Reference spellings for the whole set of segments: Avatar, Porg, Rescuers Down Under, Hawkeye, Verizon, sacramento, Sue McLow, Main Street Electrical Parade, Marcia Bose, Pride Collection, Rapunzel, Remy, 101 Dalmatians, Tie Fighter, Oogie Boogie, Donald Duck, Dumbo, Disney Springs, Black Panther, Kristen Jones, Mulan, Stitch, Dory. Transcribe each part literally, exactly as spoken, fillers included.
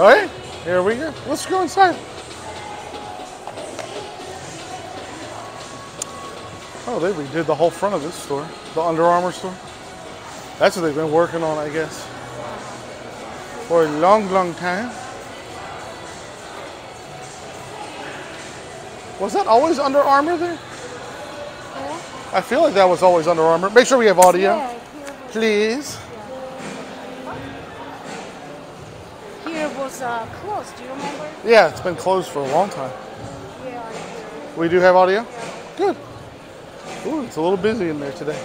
All right, here we go. Let's go inside. Oh, they redid the whole front of this store, the Under Armour store. That's what they've been working on, I guess, for a long, long time. Was that always Under Armour there? Yeah. I feel like that was always Under Armour. Make sure we have audio, yeah, please. Yeah. Here was uh, closed, do you remember? Yeah, it's been closed for a long time. Yeah. We do have audio? Yeah. Good. Ooh, it's a little busy in there today.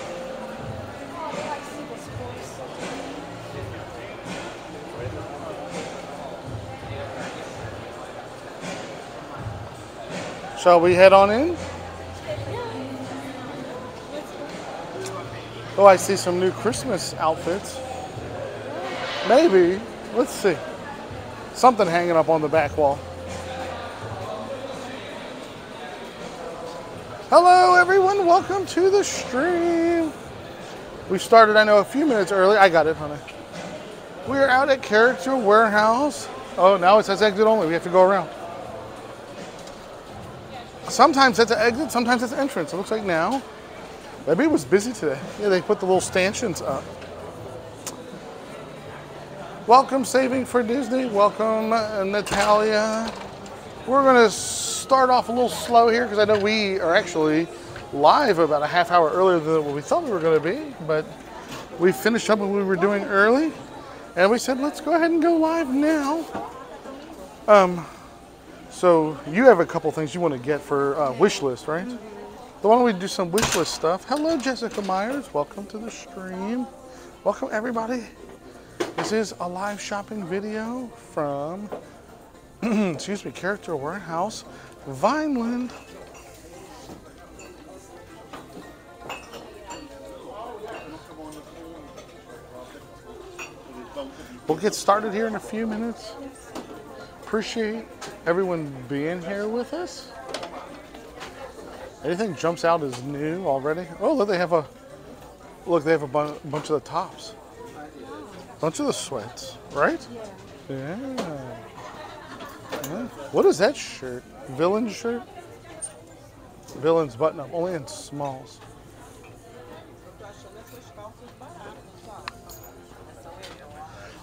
Shall we head on in? Oh, I see some new Christmas outfits. Maybe. Let's see. Something hanging up on the back wall. Hello, everyone. Welcome to the stream. We started, I know, a few minutes early. I got it, honey. We are out at Character Warehouse. Oh, now it says exit only. We have to go around. Sometimes that's an exit, sometimes that's an entrance. It looks like now. Maybe it was busy today. Yeah, they put the little stanchions up. Welcome, Saving for Disney. Welcome, Natalia. We're going to start off a little slow here because I know we are actually live about a half hour earlier than what we thought we were going to be. But we finished up what we were doing early. And we said, let's go ahead and go live now. Um... So you have a couple things you want to get for uh, wish list, right? Mm-hmm. Why don't we do some wish list stuff? Hello, Jessica Myers. Welcome to the stream. Welcome, everybody. This is a live shopping video from, excuse me, Character Warehouse, Vineland. We'll get started here in a few minutes. Appreciate everyone being here with us. Anything jumps out as new already. Oh, look, they have a look. They have a bun bunch of the tops, bunch of the sweats, right? Yeah. Yeah. Yeah. What is that shirt? Villain shirt. Villain's button up, only in smalls.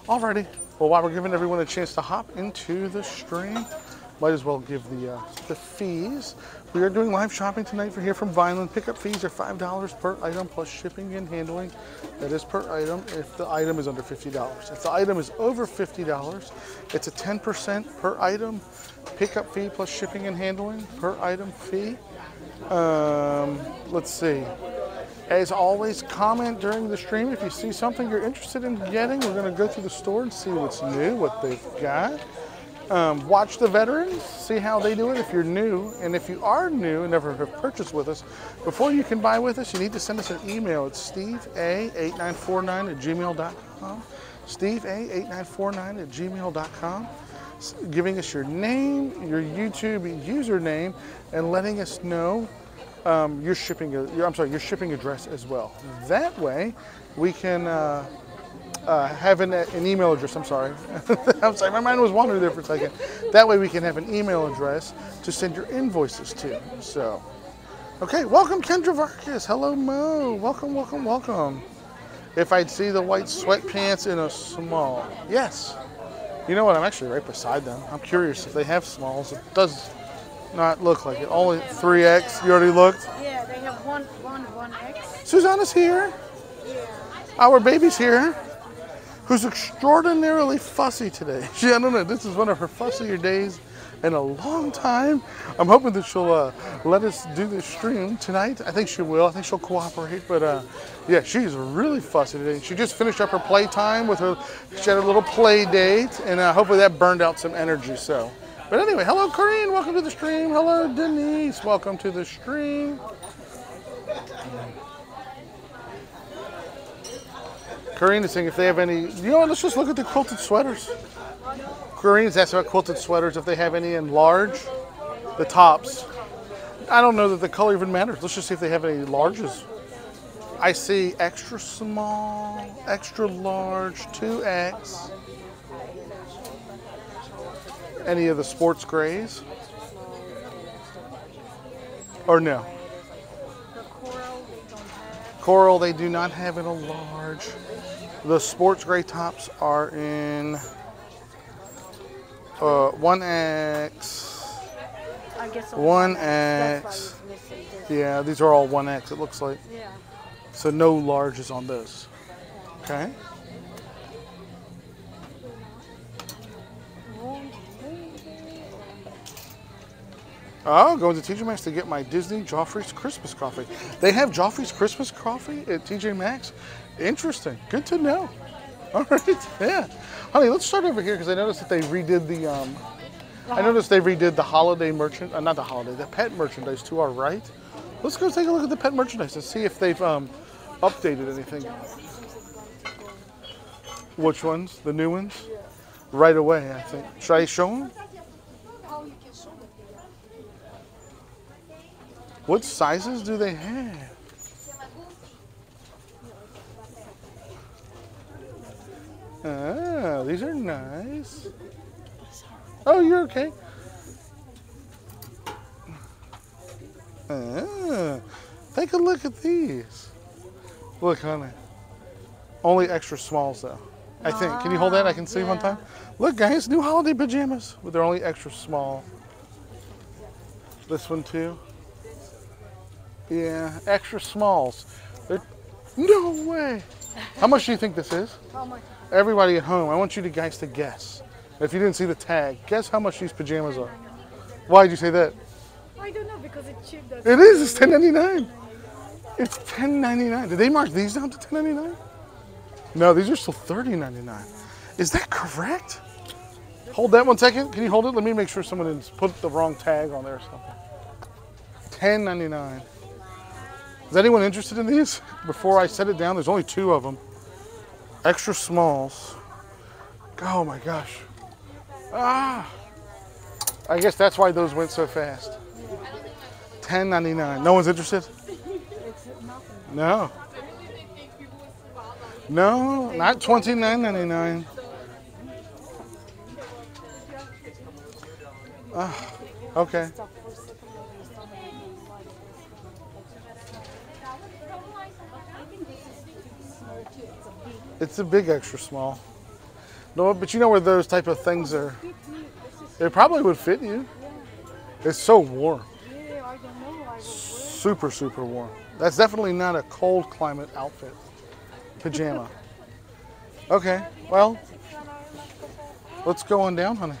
Alrighty. Well, while we're giving everyone a chance to hop into the stream, might as well give the uh, the fees. We are doing live shopping tonight for here from Vineland. Pickup fees are five dollars per item plus shipping and handling. That is per item if the item is under fifty dollars. If the item is over fifty dollars, it's a ten percent per item pickup fee plus shipping and handling per item fee. Um, let's see. As always, comment during the stream if you see something you're interested in getting. We're going to go through the store and see what's new, what they've got. Um, watch the veterans, see how they do it if you're new. And if you are new and never have purchased with us, before you can buy with us, you need to send us an email at steve a eight nine four nine at gmail dot com. steve a eight nine four nine at gmail dot com. Giving us your name, your YouTube username, and letting us know Um, your shipping, your, I'm sorry, your shipping address as well. That way, we can uh, uh, have an, an email address. I'm sorry, I'm sorry, my mind was wandering there for a second. That way, we can have an email address to send your invoices to. So, okay, welcome Kendra Vargas. Hello Mo. Welcome, welcome, welcome. If I'd see the white sweatpants in a small, yes. You know what? I'm actually right beside them. I'm curious if they have smalls. It does not look like it. Only three X. You already looked? Yeah, they have one, one, one X. Susanna's here. Yeah. Our baby's here, who's extraordinarily fussy today. She, I don't know, this is one of her fussier days in a long time. I'm hoping that she'll uh, let us do this stream tonight. I think she will. I think she'll cooperate. But uh, yeah, she's really fussy today. She just finished up her play time with her. She had a little play date, and uh, hopefully that burned out some energy. So. But anyway, hello Corinne, welcome to the stream. Hello Denise, welcome to the stream. Corinne is saying if they have any, you know what, let's just look at the quilted sweaters. Corinne's asking about quilted sweaters, if they have any in large, the tops. I don't know that the color even matters. Let's just see if they have any larges. I see extra small, extra large, two X. Any of the sports grays? Or no? Coral, they do not have in a large. The sports gray tops are in uh, one X, one X. Yeah, these are all one X, it looks like. Yeah. So no larges on this. Okay. Oh, going to T J Maxx to get my Disney Joffrey's Christmas coffee. They have Joffrey's Christmas coffee at T J Maxx? Interesting. Good to know. All right. Yeah. Honey, let's start over here because I noticed that they redid the, um, I noticed they redid the holiday merchant, uh, not the holiday, the pet merchandise to our right. Let's go take a look at the pet merchandise and see if they've um, updated anything. Which ones? The new ones? Right away, I think. Should I show them? What sizes do they have? Ah, these are nice. Oh, you're okay. Ah, take a look at these. Look, honey. Only extra smalls, though. I think. Can you hold that? I can see yeah. one time. Look, guys, new holiday pajamas, but they're only extra small. This one, too. Yeah, extra smalls. They're, no way. How much do you think this is? How much? Everybody at home, I want you to guys to guess. If you didn't see the tag, guess how much these pajamas are. Why did you say that? I don't know, because it's cheap. It is. Really? It's ten ninety-nine. It's ten ninety-nine. Did they mark these down to ten ninety-nine? No, these are still thirty ninety-nine. Is that correct? Hold that one second. Can you hold it? Let me make sure someone didn't put the wrong tag on there or something. ten ninety-nine. Is anyone interested in these? Before I set it down, there's only two of them. Extra smalls. Oh my gosh. Ah! I guess that's why those went so fast. ten ninety-nine. No one's interested? No. No, not twenty-nine ninety-nine. Ah, okay. It's a big extra small. No, but you know where those type of things are. It probably would fit you. It's so warm. Super, super warm. That's definitely not a cold climate outfit. Pajama. Okay, well, let's go on down, honey.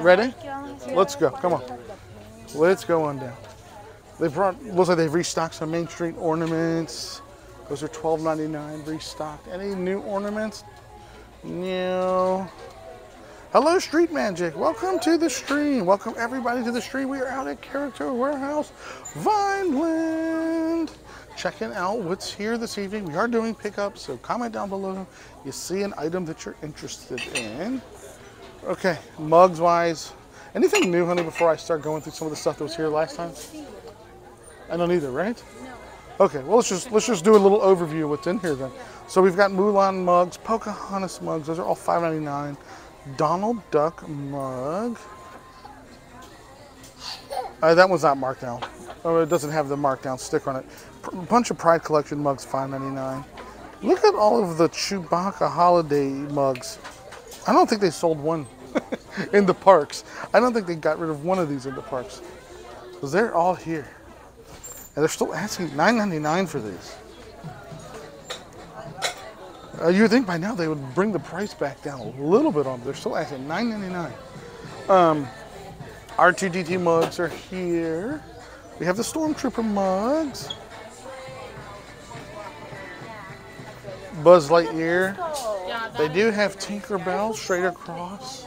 Ready? Let's go, come on. Let's go on down. They brought, looks like they've restocked some Main Street ornaments. Those are twelve ninety-nine, restocked. Any new ornaments? No. Hello, Street Magic. Welcome to the stream. Welcome everybody to the stream. We are out at Character Warehouse, Vineland. Checking out what's here this evening. We are doing pickups, so comment down below if you see an item that you're interested in. Okay, mugs-wise, anything new, honey, before I start going through some of the stuff that was here last time? I don't either, right? No. Okay, well let's just let's just do a little overview of what's in here then. So we've got Mulan mugs, Pocahontas mugs, those are all five ninety-nine. Donald Duck mug. Uh, that one's not marked down. Oh, it doesn't have the markdown sticker on it. A bunch of Pride Collection mugs, five ninety-nine. Look at all of the Chewbacca holiday mugs. I don't think they sold one in the parks. I don't think they got rid of one of these in the parks. Because they're all here. And they're still asking nine ninety-nine for these. Uh, you would think by now they would bring the price back down a little bit on them. They're still asking nine ninety-nine. Um, R two D two mugs are here. We have the Stormtrooper mugs. Buzz Lightyear. They do have Tinkerbell straight across.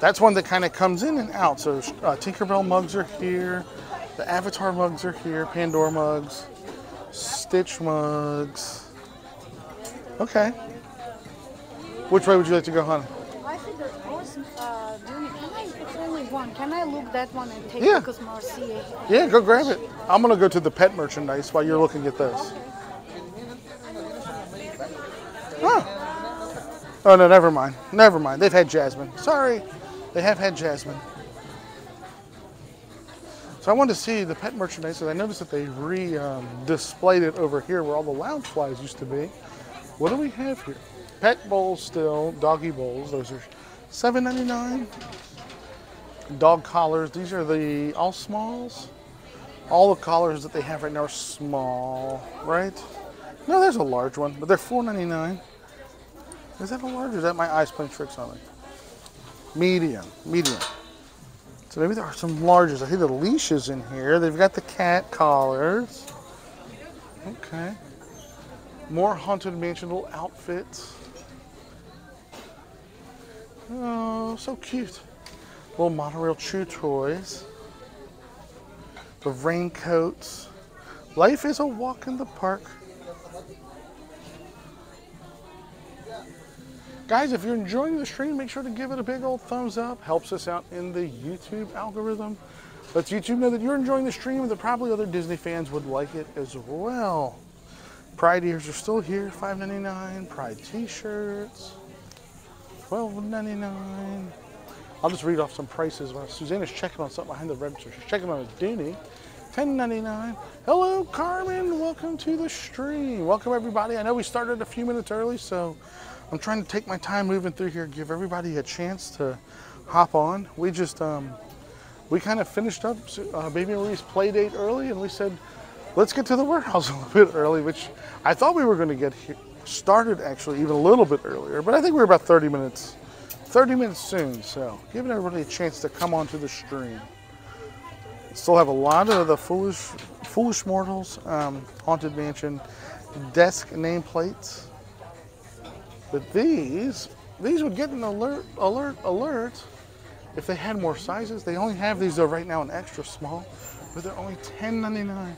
That's one that kind of comes in and out. So uh, Tinkerbell mugs are here. The Avatar mugs are here, Pandora mugs, Stitch mugs. Okay. Which way would you like to go, honey? I think there's awesome uh, doing can I, it's only one. Can I look that one and take yeah. it because Marcia? Yeah, go grab it. I'm going to go to the pet merchandise while you're looking at those. Okay. Oh. Oh, no, never mind. Never mind. They've had Jasmine. Sorry. They have had Jasmine. So I wanted to see the pet merchandise, and I noticed that they re-displayed um, it over here where all the Loungeflies used to be. What do we have here? Pet bowls still, doggy bowls. Those are seven ninety-nine. Dog collars. These are the all smalls. All the collars that they have right now are small, right? No, there's a large one, but they're four ninety-nine. Is that a large, or is that my eyes playing tricks on it? Medium, medium. So maybe there are some larges. I think the leash is in here. They've got the cat collars. Okay. More Haunted Mansion little outfits. Oh, so cute. Little monorail chew toys. The raincoats. Life is a walk in the park. Guys, if you're enjoying the stream, make sure to give it a big old thumbs up. Helps us out in the YouTube algorithm. Lets YouTube know that you're enjoying the stream and that probably other Disney fans would like it as well. Pride ears are still here, five ninety-nine. Pride t-shirts, twelve ninety-nine. I'll just read off some prices. While Susanna's checking on something behind the register. She's checking on a duty. ten ninety-nine. Hello, Carmen. Welcome to the stream. Welcome, everybody. I know we started a few minutes early, so I'm trying to take my time moving through here, give everybody a chance to hop on. We just, um, we kind of finished up uh, Baby Marie's play date early, and we said, let's get to the warehouse a little bit early, which I thought we were going to get started actually even a little bit earlier, but I think we were about thirty minutes, thirty minutes soon. So giving everybody a chance to come onto the stream. Still have a lot of the Foolish, Foolish Mortals, um, Haunted Mansion desk nameplates. But these, these would get an alert, alert, alert if they had more sizes. They only have these though right now in extra small, but they're only ten ninety-nine.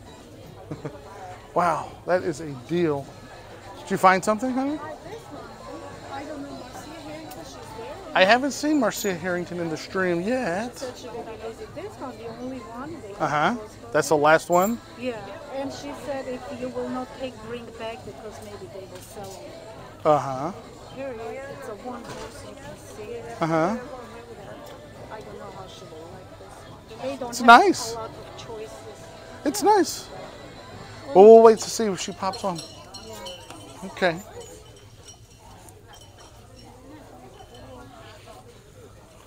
Wow, that is a deal. Did you find something, honey? I don't know Marcia Harrington. She's there. I haven't seen Marcia Harrington in the stream yet. Uh-huh. That's the last one? Yeah. And she said if you will not take, bring back because maybe they will sell it. Uh-huh. Here it is. It's a one horse. You can see it. Uh-huh. I don't know how she will like this one. They don't it's have nice. A lot of choices. It's yeah. nice. Well, we'll wait to see if she pops on. Okay.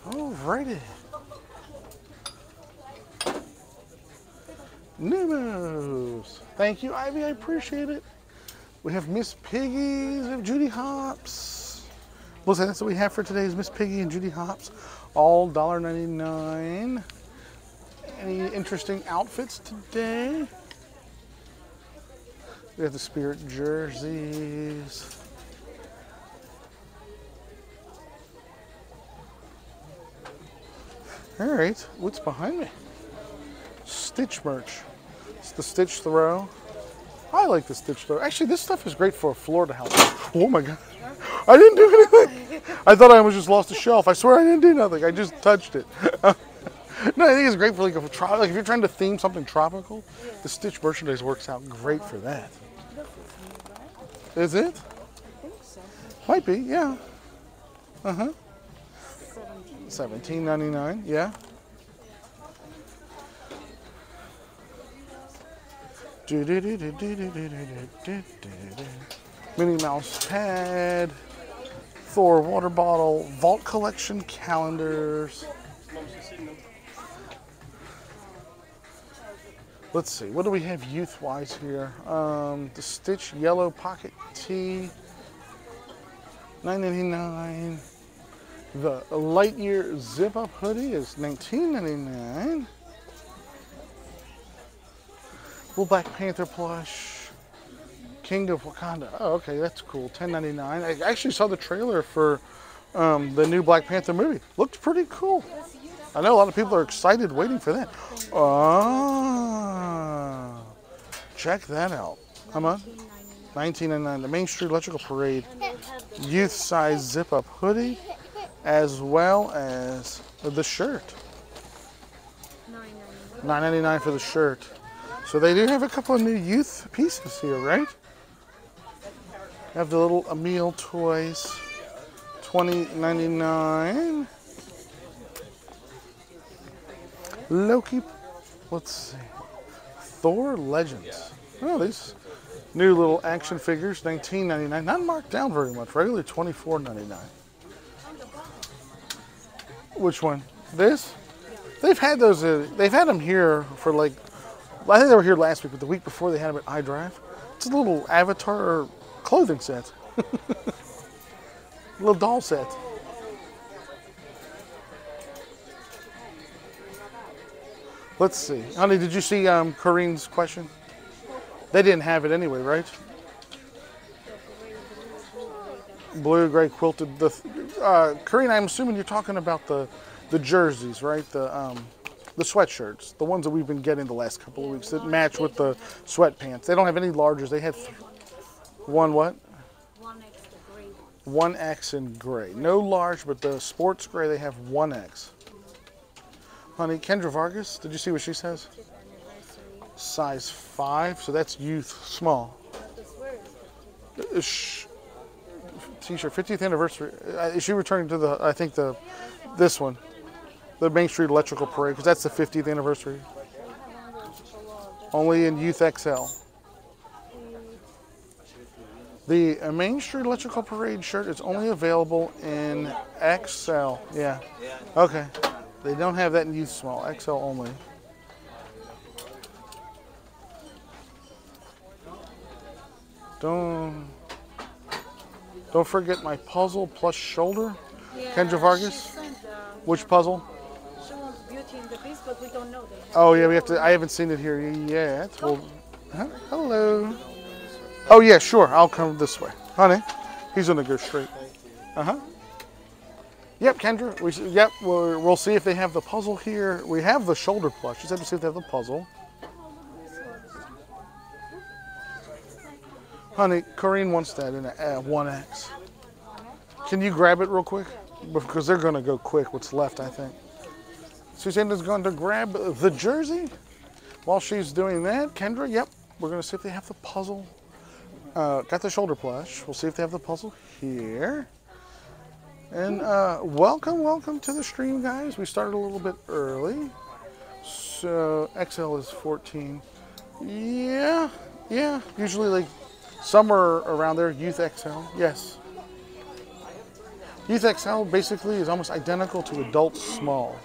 Alrighty. News. Thank you, Ivy. I appreciate it. We have Miss Piggies. We have Judy Hopps. Well, that's what we have for today is Miss Piggy and Judy Hopps. All one ninety-nine. Any interesting outfits today? We have the spirit jerseys. All right, what's behind me? Stitch merch. It's the Stitch throw. I like the Stitch throw. Actually, this stuff is great for a Florida house. Oh my gosh, I didn't do anything. I thought I almost just lost a shelf. I swear I didn't do nothing. I just touched it. No, I think it's great for like, a, like if you're trying to theme something tropical, yeah. the Stitch merchandise works out great for that. Is it? I think so. Might be, yeah. Uh-huh. seventeen ninety-nine, yeah. Minnie Mouse pad, Thor water bottle, Vault Collection calendars. Let's see, what do we have youth-wise here? Um, the Stitch Yellow Pocket Tee, nine ninety-nine. The Lightyear Zip-Up Hoodie is nineteen ninety-nine. Little Black Panther plush, King of Wakanda. Oh, okay, that's cool, ten ninety-nine. I actually saw the trailer for um, the new Black Panther movie. Looked pretty cool. I know a lot of people are excited waiting for that. Oh, check that out. How much? nineteen ninety-nine. The Main Street Electrical Parade youth size zip up hoodie, as well as the shirt. nine ninety-nine for the shirt. So they do have a couple of new youth pieces here, right? Have the little Emil toys, twenty ninety-nine. Loki, let's see, Thor Legends. Oh, these new little action figures, nineteen ninety-nine. Not marked down very much. Regular twenty-four ninety-nine. Which one? This? They've had those. Uh, they've had them here for like. I think they were here last week, but the week before they had them at iDrive. It's a little Avatar clothing set. Little doll set. Let's see. Honey, did you see um, Kareen's question? They didn't have it anyway, right? Blue, gray, quilted. The uh, Kareen, I'm assuming you're talking about the the jerseys, right? The um, the sweatshirts, the ones that we've been getting the last couple of weeks that match with the sweatpants. They don't have any largers. They have one what? One X in gray. No large, but the sports gray, they have one X. Honey, Kendra Vargas, did you see what she says? Size five, so that's youth small. T-shirt, fiftieth anniversary. Is she returning to the, I think the, this one, the Main Street Electrical Parade, because that's the fiftieth anniversary. Only in youth X L. The uh, Main Street Electrical Parade shirt is only available in X L. Yeah. Okay. They don't have that in youth small. X L only. Don't don't forget my puzzle plus shoulder. Yeah, Kendra Vargas. Which puzzle? She wants Beauty and the Beast, but we don't know. Oh yeah, we have to. I haven't seen it here yet. Well, huh? Hello. Oh yeah, sure. I'll come this way, honey. He's gonna go straight. Uh huh. Yep, Kendra. We yep. We're, we'll see if they have the puzzle here. We have the shoulder plush. Just have to see if they have the puzzle. Honey, Kareen wants that in a one X. Can you grab it real quick? Because they're gonna go quick. What's left, I think. Susanna's going to grab the jersey. While she's doing that, Kendra. Yep. We're gonna see if they have the puzzle. Uh, got the shoulder plush. We'll see if they have the puzzle here. And uh, welcome, welcome to the stream, guys. We started a little bit early. So X L is fourteen. Yeah, yeah. Usually like somewhere around there, youth X L. Yes. Youth X L basically is almost identical to adult small.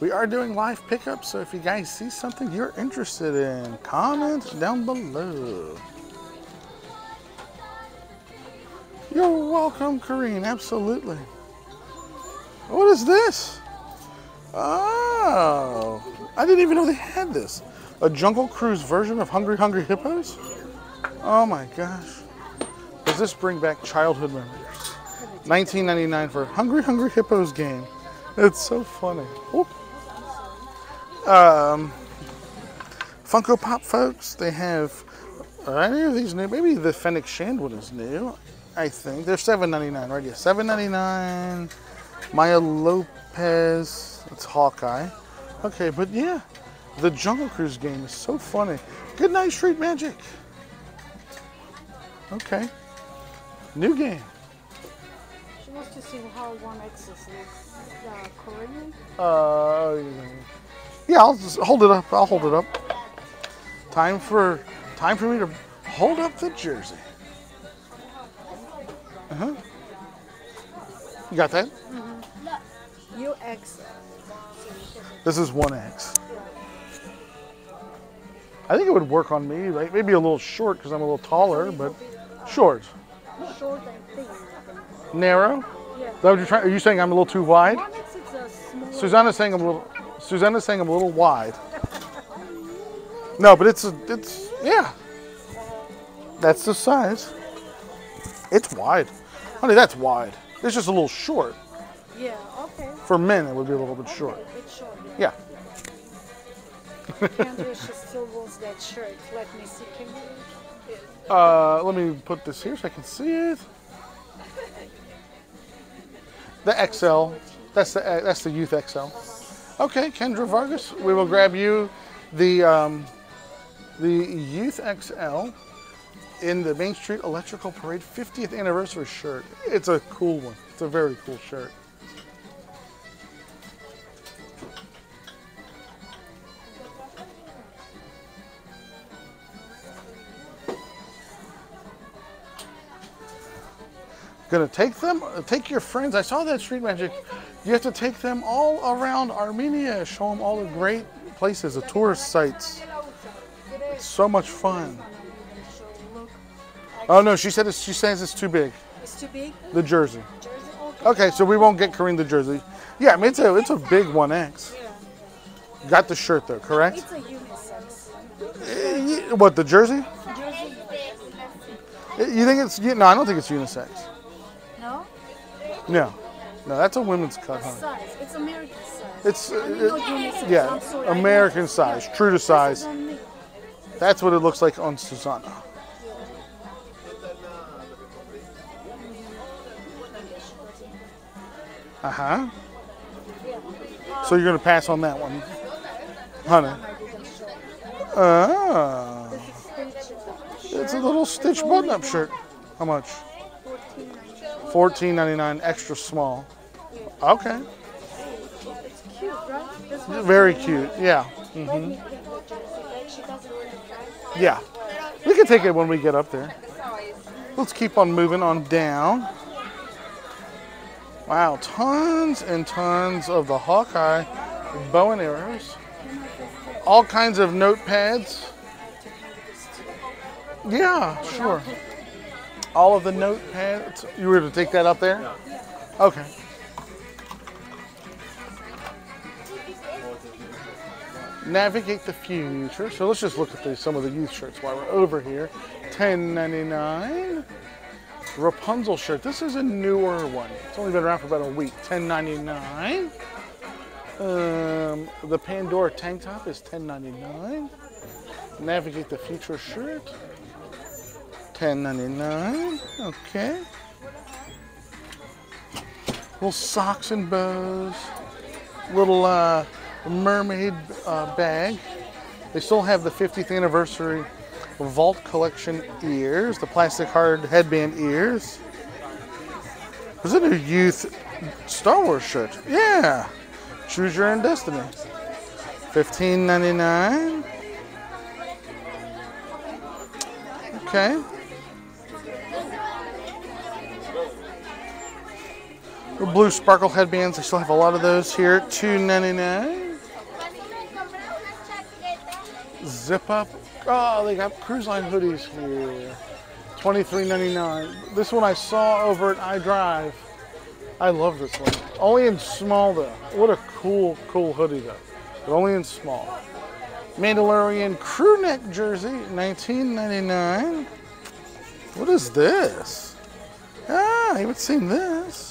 We are doing live pickups, so if you guys see something you're interested in, comment down below. You're welcome, Kareen, absolutely. What is this? Oh, I didn't even know they had this. A Jungle Cruise version of Hungry Hungry Hippos? Oh my gosh. Does this bring back childhood memories? nineteen ninety-nine for Hungry Hungry Hippos game. It's so funny. Whoop. Um, Funko Pop, folks, they have, are any of these new? Maybe the Fennec Shand one is new, I think. They're seven ninety-nine, right? Yeah, seven ninety-nine. Maya Lopez, it's Hawkeye. Okay, but yeah, the Jungle Cruise game is so funny. Good night, Street Magic. Okay, new game. She wants to see how one X is next, uh, Korean? Uh, yeah. Yeah, I'll just hold it up. I'll hold it up. Time for time for me to hold up the jersey. Uh huh. You got that? Mm-hmm. You X. This is one X. I think it would work on me. Like maybe a little short because I'm a little taller, but short. Short and thin. Narrow. Yeah. Is that what you're trying? Are you saying I'm a little too wide? One X is a small. Susanna's saying I'm a little. Susanna's saying I'm a little wide. No, but it's, a, it's yeah. That's the size. It's wide. Honey, that's wide. It's just a little short. Yeah, okay. For men, it would be a little bit okay, short. It's short, yeah. Yeah. Kendra, she still wants that shirt. Let me see, Kendra. Uh, let me put this here so I can see it. The X L. That's the, that's the youth X L. Okay, Kendra Vargas, we will grab you the um, the Youth X L. in the Main Street Electrical Parade fiftieth anniversary shirt. It's a cool one. It's a very cool shirt. Gonna take them, take your friends. I saw that street magic. You have to take them all around Armenia, show them all the great places, the tourist sites. It's so much fun. Oh no, she said it's, she says it's too big. It's too big? The jersey. Okay, so we won't get Kareem the jersey. Yeah, I mean, it's a, it's a big one X. Got the shirt though, correct? It's a unisex. What, the jersey? You think it's, no, I don't think it's unisex. No, no, that's a women's cut, huh? Size. It's American size. It's uh, I mean, no, it, yeah, sorry, American size, true to size. That's what it looks like on Susanna. Uh huh. So you're gonna pass on that one, honey? Oh, it's a little Stitch button-up shirt. How much? fourteen ninety-nine, extra small. Okay. It's cute, right? Very cute, yeah. Mm-hmm. Yeah. We can take it when we get up there. Let's keep on moving on down. Wow, tons and tons of the Hawkeye bow and arrows. All kinds of notepads. Yeah, sure. All of the notepads. You were to take that up there? Yeah. Okay. Navigate the future. So let's just look at the, some of the youth shirts while we're over here. ten ninety-nine. Rapunzel shirt. This is a newer one. It's only been around for about a week. ten ninety-nine. Um, the Pandora tank top is ten ninety-nine. Navigate the future shirt. ten ninety-nine, okay. Little socks and bows. Little uh, mermaid uh, bag. They still have the fiftieth anniversary Vault Collection ears, the plastic hard headband ears. Was it a youth Star Wars shirt? Yeah. Choose your own destiny. fifteen ninety-nine. Okay. Blue sparkle headbands, I still have a lot of those here. two ninety-nine. Zip up. Oh, they got cruise line hoodies here. twenty-three ninety-nine. This one I saw over at iDrive. I love this one. Only in small though. What a cool, cool hoodie though. But only in small. Mandalorian crew neck jersey, nineteen ninety-nine. What is this? Ah, I haven't seen this.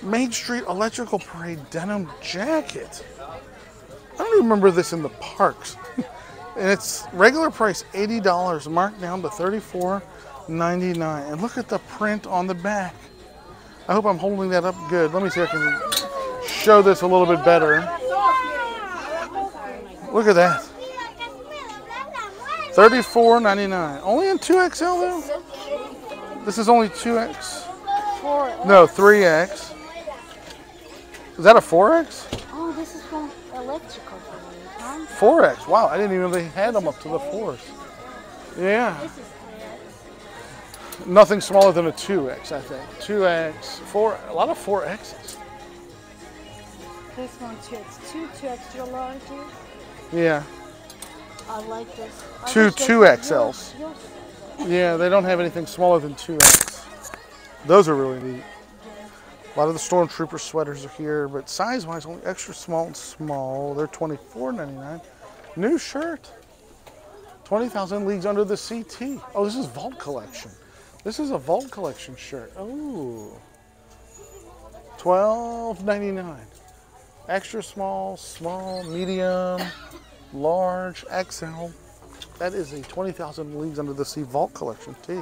Main Street Electrical Parade denim jacket. I don't remember this in the parks. And it's regular price eighty dollars, marked down to thirty-four ninety-nine. And look at the print on the back. I hope I'm holding that up good. Let me see if I can show this a little bit better. Look at that. thirty-four ninety-nine. Only in two X L though? This is only two X. No, three X. Is that a four X? Oh, this is from electrical for me. four X, wow, I didn't even know they had them up to the fours. Yeah. Nothing smaller than a two X, I think. two X, four, a lot of four Xs. This one two X, two, two extra larges. Yeah. I like this. I two, two X Ls. Yours, yours. Yeah, they don't have anything smaller than two X. Those are really neat. A lot of the Stormtrooper sweaters are here, but size-wise, only extra small and small. They're twenty-four ninety-nine. New shirt. twenty thousand Leagues Under the C T. Oh, this is Vault Collection. This is a Vault Collection shirt. Oh. twelve ninety-nine. Extra small, small, medium, large, X L. That is a twenty thousand Leagues Under the Sea Vault Collection tee.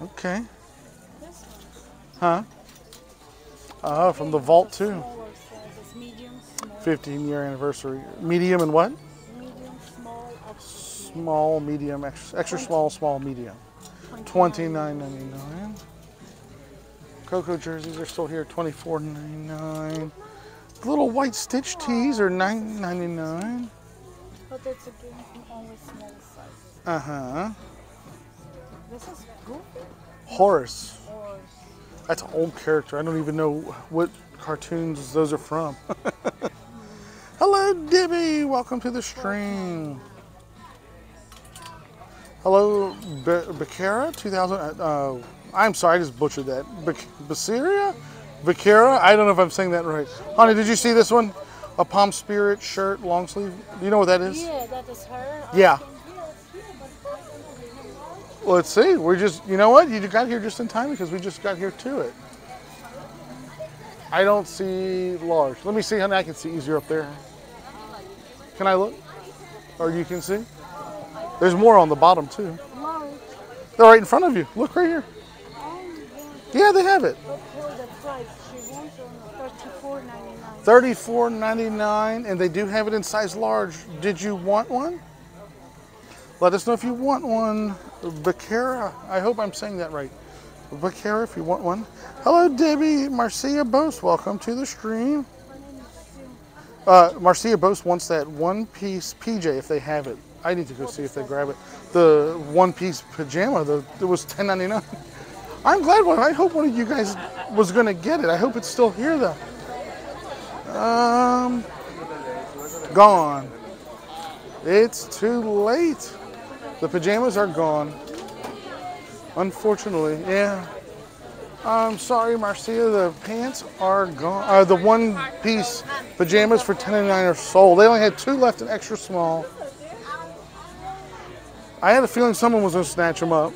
Okay. Huh? Uh, from the vault too. fifteen year anniversary. Medium and what? Medium, small, small, medium, extra, extra small, small, medium. twenty-nine ninety-nine. Coco jerseys are still here, twenty-four ninety-nine. Little white Stitch tees are nine ninety-nine. But that's a game from only small size. Uh huh. This is Goofy? Horace. Horace. That's an old character. I don't even know what cartoons those are from. Hello, Debbie. Welcome to the stream. Hello, Bakara. two thousand. Uh, I'm sorry, I just butchered that. Basiria? Bakara? I don't know if I'm saying that right. Honey, did you see this one? A Palm Spirit shirt, long sleeve. Do you know what that is? Yeah, that is her. Yeah. Let's see. We're just, you know what? You got here just in time because we just got here to it. I don't see large. Let me see, honey. I can see easier up there. Can I look? Or you can see? There's more on the bottom, too. They're right in front of you. Look right here. Yeah, they have it. thirty-four ninety-nine, and they do have it in size large. Did you want one? Let us know if you want one. Bakara, I hope I'm saying that right. Bakara, if you want one. Hello, Debbie. Marcia Bose, welcome to the stream. Uh, Marcia Bose wants that one-piece P J if they have it. I need to go see if they grab it. The one-piece pajama, the, it was ten ninety-nine. I'm glad one. I hope one of you guys was going to get it. I hope it's still here, though. Um, gone. It's too late. The pajamas are gone. Unfortunately, yeah. I'm sorry, Marcia, the pants are gone. Uh, the one-piece pajamas for ten ninety-nine are sold. They only had two left in extra small. I had a feeling someone was going to snatch them up.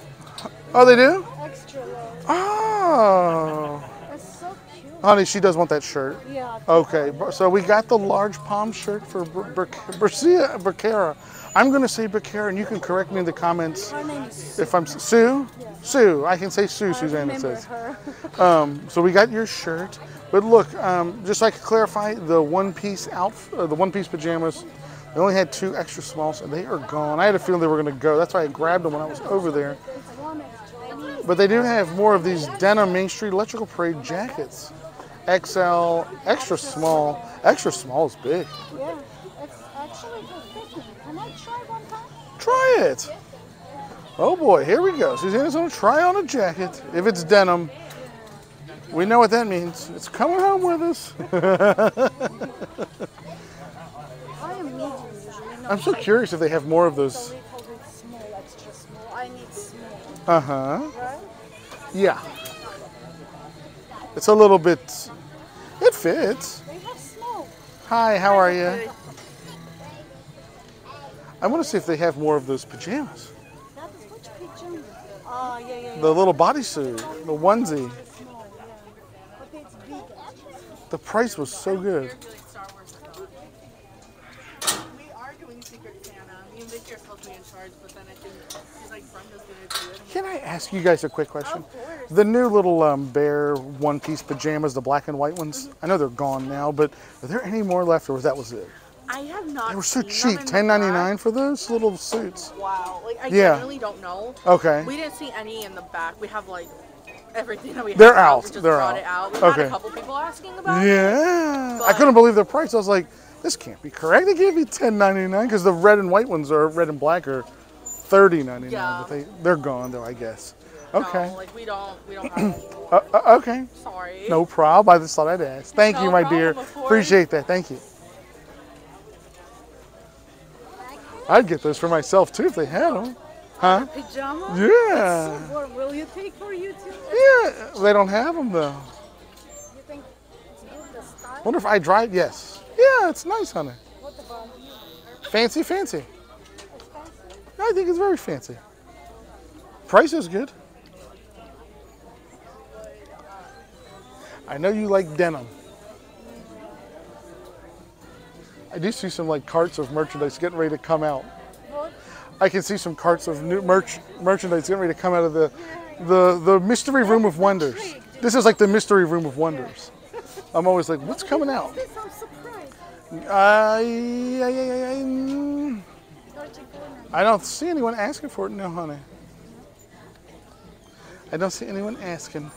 Oh, they do? Extra large. Oh. That's so cute. Honey, she does want that shirt. Yeah. Okay, so we got the large palm shirt for Bercia Bakara. I'm going to say Bakara, and you can correct me in the comments. Her name is Sue. If I'm Sue? Yeah. Sue. I can say Sue, I Susanna says. Her. um, so we got your shirt. But look, um, just so I can clarify, the one-piece outfit, uh, the one-piece pajamas, they only had two extra smalls, and they are gone. I had a feeling they were going to go. That's why I grabbed them when I was over there. But they do have more of these denim Main Street Electrical Parade jackets. X L, extra small. Extra small is big. Yeah, it's actually good fitting. Can I try one time? Try it. Oh, boy, here we go. Susanna's going to try on a jacket. If it's denim, we know what that means. It's coming home with us. I'm so curious if they have more of those. Uh huh. Yeah. It's a little bit. It fits. Hi, how are you? I want to see if they have more of those pajamas. The little bodysuit, the onesie. The price was so good. Can I ask you guys a quick question? The new little um, bear one-piece pajamas, the black and white ones, I know they're gone now, but are there any more left, or that was it? I have not. They were so cheap, ten ninety-nine for those little suits. Wow, like I yeah. really don't know. Okay. We didn't see any in the back. We have like everything that we. They're have. Out. We just they're out. It out. We okay. Had a couple people asking about yeah. it. Yeah. I couldn't believe their price. I was like, this can't be correct. They can't be ten ninety-nine because the red and white ones are red and black are thirty ninety-nine. Yeah. But they they're gone though, I guess. Okay. No, like we don't we don't have any more. uh, uh, okay. Sorry. No problem. I just thought I'd ask. Thank no you, my dear. Appreciate that. Thank you. I'd get those for myself too if they had them. Huh? A pajama? Yeah. It's so warm. Will you take for you too? Yeah. They don't have them though. You think it's good, the style? Wonder if iDrive. Yes. Yeah, it's nice, honey. What about you? Fancy, fancy. It's fancy. I think it's very fancy. Price is good. I know you like denim. I do see some like carts of merchandise getting ready to come out. What? I can see some carts of new merch merchandise getting ready to come out of the the the mystery room of wonders. This is like the mystery room of wonders. I'm always like, what's coming out? Uh, yeah, yeah, yeah, yeah. I don't see anyone asking for it, no, honey. I don't see anyone asking.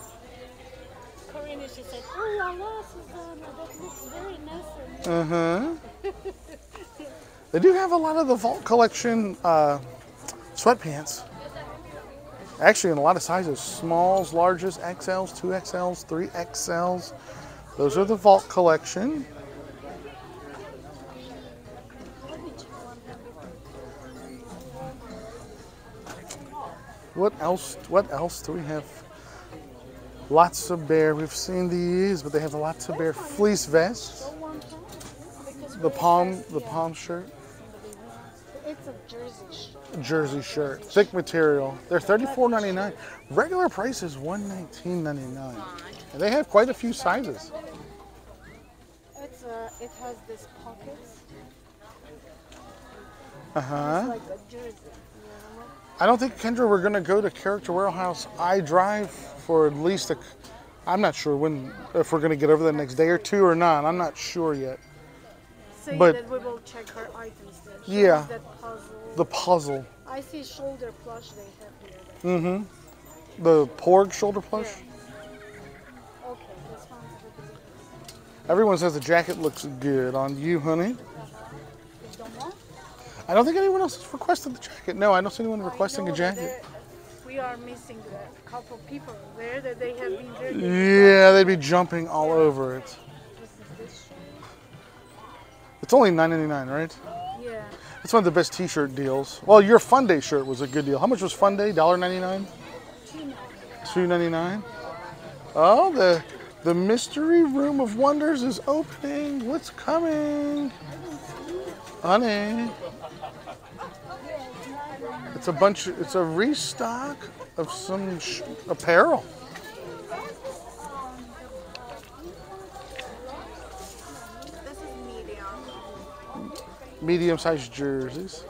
Corinna, she said, "Oh la la, Susanna, that looks very nice." Uh huh. They do have a lot of the Vault Collection uh, sweatpants. Actually, in a lot of sizes: smalls, larges, X Ls, two X Ls, three X Ls. Those are the Vault Collection. What else? What else do we have? Lots of bear. We've seen these, but they have lots of bear fleece vests. The palm, the palm shirt. It's a jersey shirt. Jersey shirt, thick material. They're thirty-four ninety-nine. Regular price is one nineteen ninety-nine, and they have quite a few sizes. It's a, it has these pockets. Uh huh. It's like a jersey. I don't think, Kendra, we're going to go to Character Warehouse iDrive for at least a... I'm not sure when, if we're going to get over the next day or two or not. I'm not sure yet. So but, that we will check her items then. Yeah. That puzzle. The puzzle. I see shoulder plush they have here. Then. Mm-hmm. The Porg shoulder plush? Yeah. Okay, this one's a bit different. Everyone says the jacket looks good on you, honey. I don't think anyone else has requested the jacket. No, I don't see anyone requesting a jacket. We are missing a couple people there that they have been drinking. Yeah, they'd be jumping all over it. It's only nine ninety-nine, right? Yeah. It's one of the best T-shirt deals. Well, your Fun Day shirt was a good deal. How much was Fun Day? one ninety-nine? two ninety-nine. Oh, the the mystery room of wonders is opening. What's coming? Honey. It's a bunch, it's a restock of some sh apparel. This is medium. Medium sized jerseys.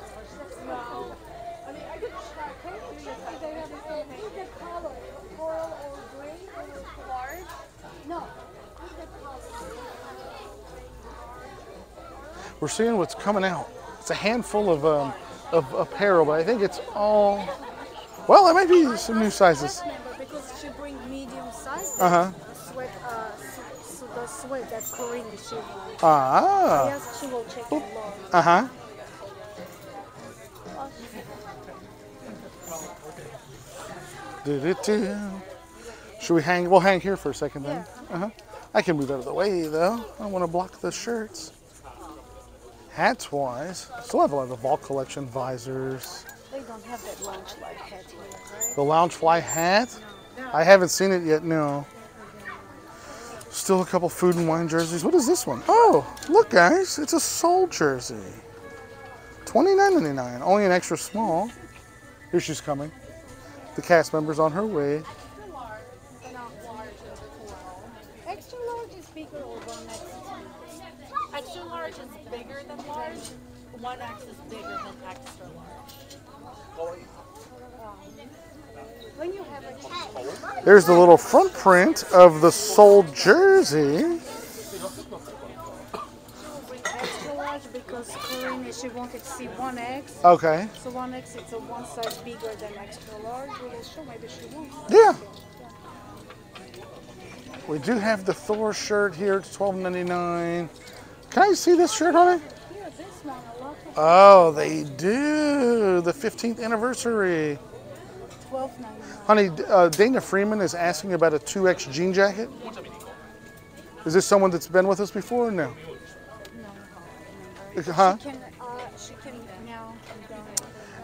We're seeing what's coming out. It's a handful of, um, of apparel, but I think it's all... Well, there might be some new sizes. Because she brings medium sizes. Uh-huh. Sweat, uh, so the sweat that Corinne she brings. Ah. Yes, she will check the law. Uh-huh. Should we hang? We'll hang here for a second then. Uh-huh. I can move out of the way, though. I don't want to block the shirts. Hats-wise, still have a lot of the Vault Collection visors. They don't have that Loungefly hat here, right? The Loungefly hat? No. No. I haven't seen it yet, no. Still a couple food and wine jerseys. What is this one? Oh, look, guys. It's a Soul jersey. twenty-nine ninety-nine, only an extra small. Here she's coming. The cast member's on her way. Extra large, not large as well. Extra large is bigger over next time. Extra large is bigger than large, one X is bigger than extra large. When you have a There's the little front print of the Soul jersey. Extra large because Corinne, she wanted to see one X. Okay. So one X is a one size bigger than extra large. We will show maybe she wants. Yeah. We do have the Thor shirt here. It's twelve ninety-nine. Can I see this shirt, honey? Yeah, this one. A lot of oh, they do. The fifteenth anniversary. twelve ninety-nine. Honey, uh, Dana Freeman is asking about a two X jean jacket. Is this someone that's been with us before? No. No. Huh? She can, uh, she can now.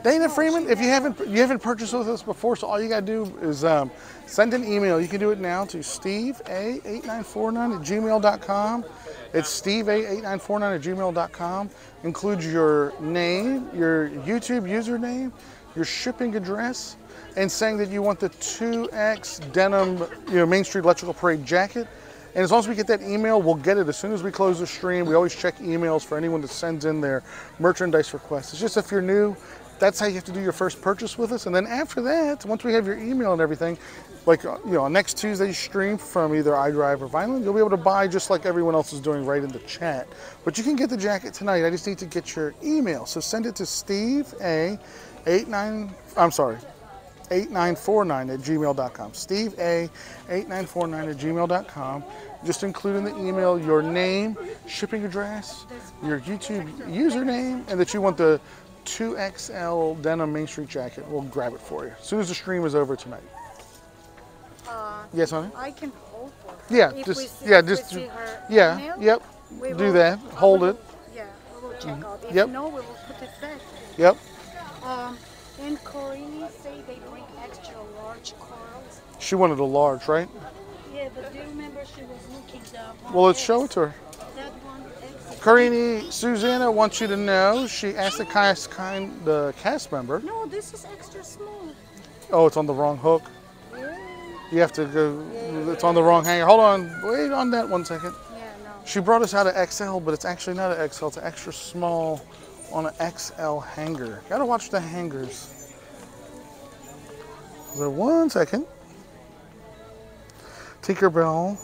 Dana Freeman, if you haven't you haven't purchased with us before, so all you gotta do is um, send an email. You can do it now to steve a eight nine four nine at gmail dot com. It's steve a eight nine four nine at gmail dot com. Include your name, your YouTube username, your shipping address, and saying that you want the two X denim, you know, Main Street Electrical Parade jacket. And as long as we get that email, we'll get it as soon as we close the stream. We always check emails for anyone that sends in their merchandise requests. It's just if you're new. that's how you have to do your first purchase with us. And then after that, once we have your email and everything, like, you know, next Tuesday's stream from either iDrive or Vineland, you'll be able to buy just like everyone else is doing right in the chat. But you can get the jacket tonight. I just need to get your email. So send it to Steve A eight nine, I'm sorry, eight nine four nine at gmail dot com. Steve A eight nine four nine at gmail dot com. Just include in the email your name, shipping address, your YouTube username, and that you want the two X L denim Main Street jacket. We'll grab it for you as soon as the stream is over tonight. Uh, yes, honey? I can hold her. Yeah, if just, we see, yeah, just, we see her yeah, email, yep, we do will, that, hold will, it. Yeah, we will check mm-hmm. out. If yep. no, we will put it back. Yep. Um, and Corinne say they bring extra large corals. She wanted a large, right? Yeah, but do you remember she was looking down? Well, let's X. show it to her. That one Corinne, Susanna wants you to know, she asked the cast, kind, the cast member. No, this is extra small. Oh, it's on the wrong hook. You have to go, yeah, it's yeah. on the wrong hanger. Hold on, wait on that one second. Yeah, no. She brought us out of X L, but it's actually not an X L, it's an extra small on an X L hanger. Gotta watch the hangers. So one second. Tinkerbell,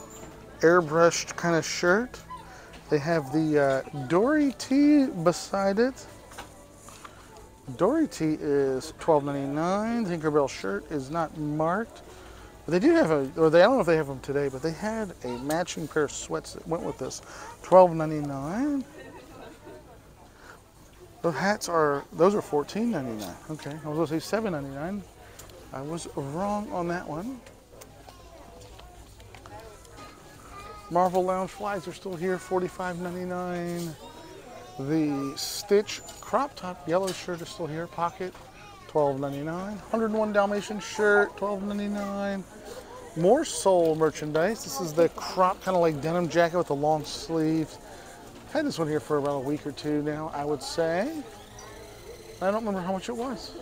airbrushed kind of shirt. They have the uh, Dory tee beside it. Dory tee is twelve ninety-nine. Tinkerbell shirt is not marked. They do have a, or they, I don't know if they have them today, but they had a matching pair of sweats that went with this, twelve ninety-nine. The hats are, those are fourteen ninety-nine. Okay, I was gonna say seven ninety-nine. I was wrong on that one. Marvel Loungeflies are still here, forty-five ninety-nine. The Stitch crop top yellow shirt is still here, pocket. twelve ninety-nine, one oh one Dalmatian shirt, twelve ninety-nine. More Soul merchandise. This is the crop, kind of like denim jacket with the long sleeves. I've had this one here for about a week or two now, I would say. I don't remember how much it was.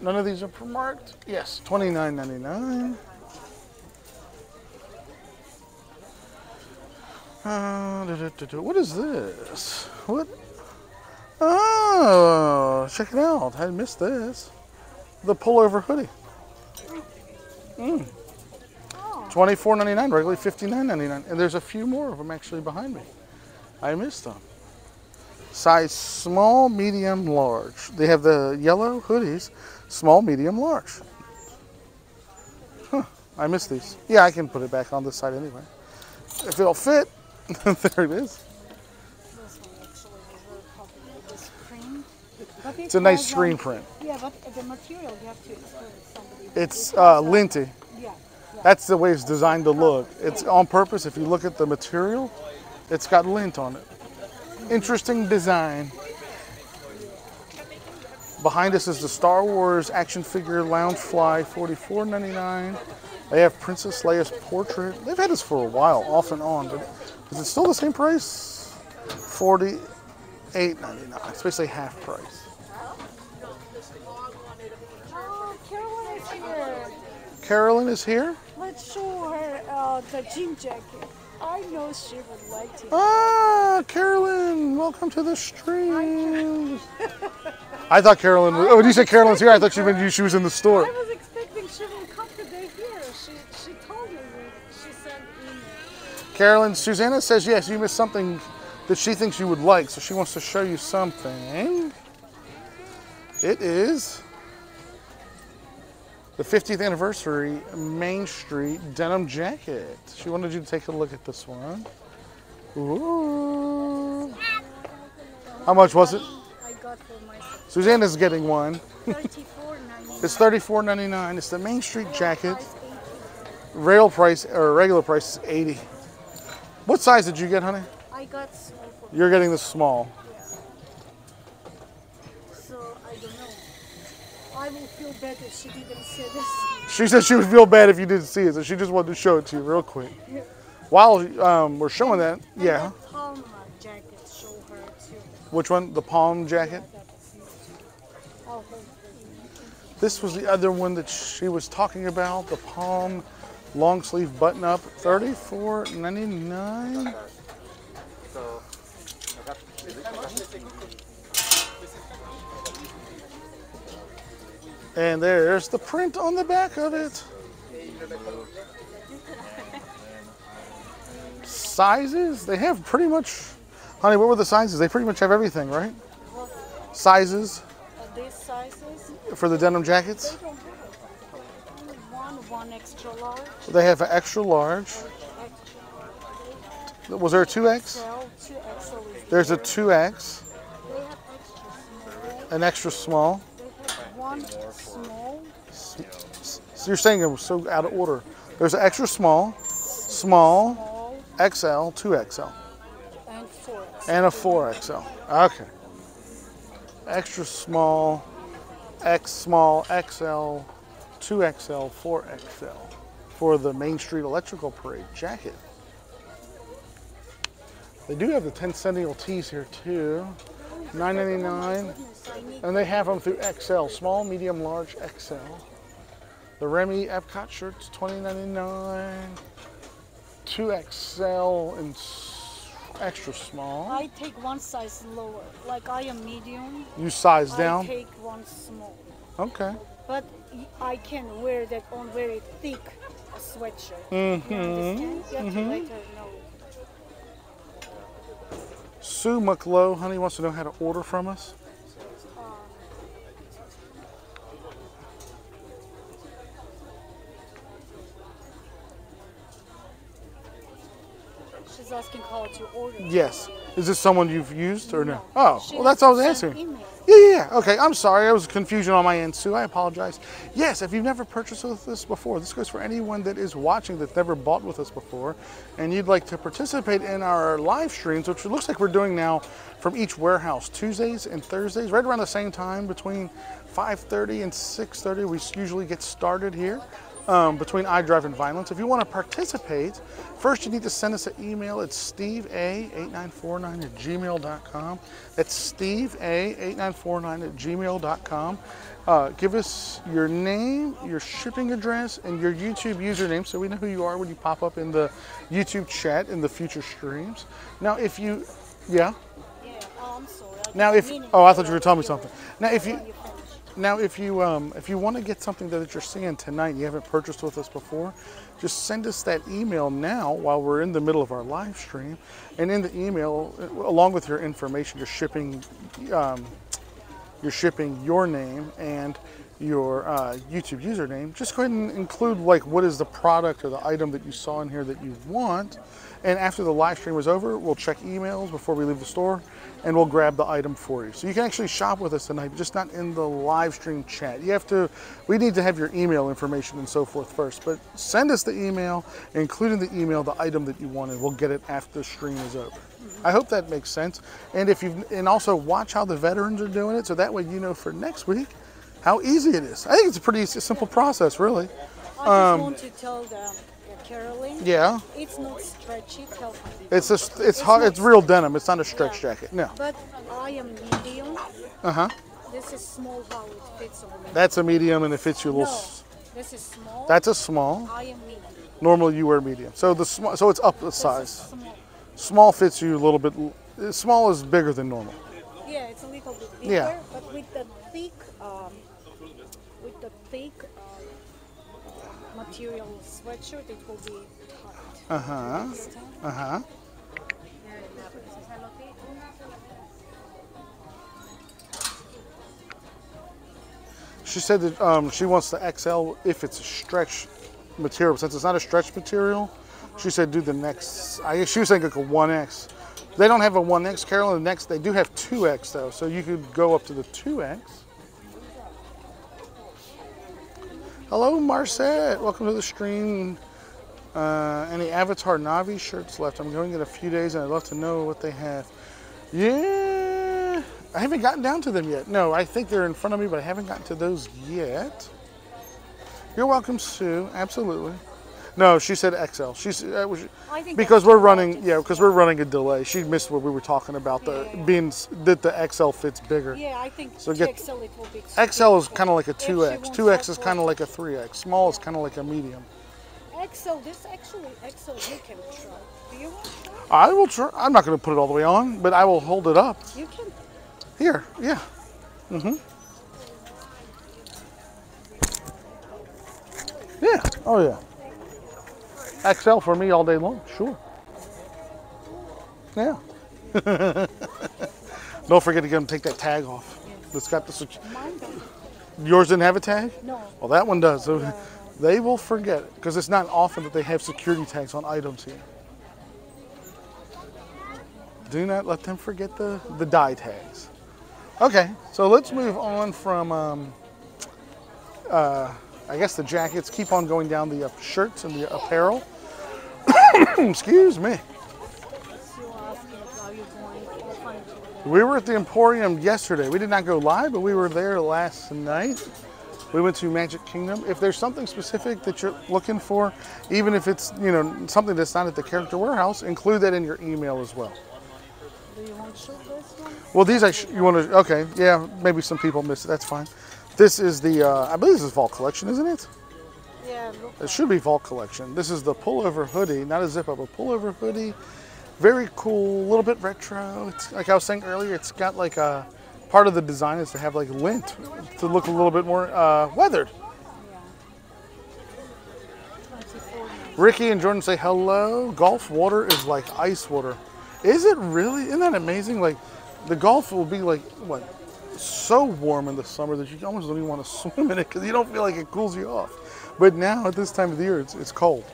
None of these are marked. Yes, twenty-nine ninety-nine. Uh, da, da, da, da. What is this? What? Oh, check it out. I missed this. The pullover hoodie. Mm. twenty-four ninety-nine, regularly fifty-nine ninety-nine. And there's a few more of them actually behind me. I missed them. Size small, medium, large. They have the yellow hoodies, small, medium, large. Huh, I missed these. Yeah, I can put it back on this side anyway. If it'll fit, there it is. It's a nice screen print. Yeah, but the material you have to explain to somebody. It's uh, linty. Yeah, yeah. That's the way it's designed to look. It's on purpose. If you look at the material, it's got lint on it. Interesting design. Behind us is the Star Wars action figure Loungefly, forty-four ninety-nine. They have Princess Leia's portrait. They've had this for a while, off and on. But is it still the same price? forty-eight ninety-nine. It's basically half price. Carolyn is here. Let's show her uh, the jean jacket. I know she would like to. Ah, Carolyn, welcome to the stream. I thought Carolyn was, oh, when you said Carolyn's here, I thought she, meant she was in the store. I was expecting she would come today here. She, she told me she sent email. Carolyn, Susanna says, yes, you missed something that she thinks you would like, so she wants to show you something. It is the fiftieth anniversary Main Street denim jacket. She wanted you to take a look at this one. Ooh. How much was it? I got for myself. Susanna's getting one. thirty-four ninety-nine. It's thirty-four ninety-nine. It's the Main Street jacket. Rail price or regular price is eighty. What size did you get, honey? I got small. You're getting the small. Yeah. So I don't know. I will feel bad if she didn't see this. She said she would feel bad if you didn't see it, so she just wanted to show it to you real quick. Yeah. While um, we're showing that, and yeah. The palm jacket, show her too. Which one? The palm jacket? Yeah, this was the other one that she was talking about, the palm long sleeve button up, thirty-four ninety-nine. And there's the print on the back of it. Sizes, they have pretty much, honey, what were the sizes? They pretty much have everything, right? Sizes. These sizes. For the denim jackets? They don't have only one, one extra large. They have an extra large. Was there a two X? There's a two X. They have extra small. An extra small. They have one small. So you're saying it was so out of order. There's an extra small, small, X L, two X L. And four X L. And a four X L. Okay. Extra small, X small, X L, two X L, four X L for the Main Street Electrical Parade jacket. They do have the ten Centennial tees here too, nine ninety-nine, and they have them through X L, small, medium, large, X L. The Remy Epcot shirts, twenty ninety-nine, two X L, and extra small. I take one size lower, like I am medium. You size down? I take one small. Okay. But I can wear that on very thick sweatshirt. Mm-hmm. You understand? You have to let her know. Sue McLow, honey, wants to know how to order from us. Um, she's asking how to order. Yes. Is this someone you've used or no? no? Oh, she well, that's what I was answering. Email. Yeah, yeah, okay. I'm sorry. There was confusion on my end, Sue. I apologize. Yes, if you've never purchased with us before, this goes for anyone that is watching that's never bought with us before, and you'd like to participate in our live streams, which it looks like we're doing now from each warehouse, Tuesdays and Thursdays, right around the same time, between five thirty and six thirty. We usually get started here um, between iDrive and Vineland. If you want to participate, first you need to send us an email. It's steve a eight nine four nine at gmail dot com. That's steve a eight nine four nine at gmail dot com. Uh, give us your name, your shipping address, and your YouTube username so we know who you are when you pop up in the YouTube chat in the future streams. Now, if you, yeah? Yeah, oh, I'm sorry. I now, if, oh, I thought you were telling me something. Now, if you, Now, if you um, if you want to get something that you're seeing tonight and you haven't purchased with us before, just send us that email now while we're in the middle of our live stream. And in the email, along with your information, your shipping, um, your shipping, your name, and your uh, YouTube username, just go ahead and include like what is the product or the item that you saw in here that you want. And after the live stream is over, we'll check emails before we leave the store and we'll grab the item for you. So you can actually shop with us tonight, but just not in the live stream chat. You have to, we need to have your email information and so forth first, but send us the email, including the email, the item that you wanted. We'll get it after the stream is over. I hope that makes sense. And if you've, and also watch how the veterans are doing it. So that way, you know, for next week, how easy it is. I think it's a pretty simple process, really. I just um, want to tell them. Caroline, yeah, it's not stretchy. Tell me. It's a, it's, it's hard. It's real denim. It's not a stretch yeah. jacket. No. But I am medium. Uh huh. This is small. How it fits on me. That's a medium, and it fits you a little. No, this is small. That's a small. I am medium. Normally, you wear medium. So the small. So it's up a size. Small. Small fits you a little bit. Small is bigger than normal. Yeah, it's a little bit bigger. Yeah. But with the thick, um, with the thick. Material sweatshirt, it will be hot. Uh-huh. Uh-huh. She said that um, she wants the X L if it's a stretch material. Since it's not a stretch material, she said do the next. I guess she was saying like a one X. They don't have a one X, Carolyn. The next, they do have two X though, so you could go up to the two X. Hello, Marcette. Welcome to the stream. Uh, any Avatar Navi shirts left? I'm going in a few days, and I'd love to know what they have. Yeah, I haven't gotten down to them yet. No, I think they're in front of me, but I haven't gotten to those yet. You're welcome, Sue. Absolutely. No, she said X L. She's uh, was, I think because we're running, yeah, because we're running a delay. She missed what we were talking about. The yeah, yeah. being that the X L fits bigger. Yeah, I think so. Get, X L it will be. X L is kind of like a two X. two X is kind of like a three X. Small yeah. is kind of like a medium. X L, this actually X L you can try. Do you want to try? I will try. I'm not going to put it all the way on, but I will hold it up. You can. Here, yeah. Mm-hmm. Yeah. Oh, yeah. X L for me all day long. Sure. Yeah. Don't forget to get them to take that tag off. Yes. Let's grab the switch. Mine doesn't. Yours didn't have a tag? No. Well, that one does. So no. They will forget it because it's not often that they have security tags on items here. Do not let them forget the, the die tags. Okay, so let's move on from, um, uh, I guess the jackets. Keep on going down the uh, shirts and the apparel. Excuse me. We were at the Emporium yesterday. We did not go live, but we were there last night. We went to Magic Kingdom. If there's something specific that you're looking for, even if it's, you know, something that's not at the Character Warehouse, include that in your email as well. Do you want to show this one? Well, these I sh you want to, okay, yeah, maybe some people missed it. That's fine. This is the, uh, I believe this is Vault Collection, isn't it? Yeah. It, it should be Vault Collection. This is the pullover hoodie, not a zip-up, a pullover hoodie. Very cool, a little bit retro. It's, like I was saying earlier, it's got like a, part of the design is to have like lint to look a little bit more uh, weathered. Yeah. Ricky and Jordan say, hello. Golf water is like ice water. Is it really? Isn't that amazing? Like the golf will be like, what, so warm in the summer that you almost don't even want to swim in it because you don't feel like it cools you off. But now at this time of the year, it's, it's cold.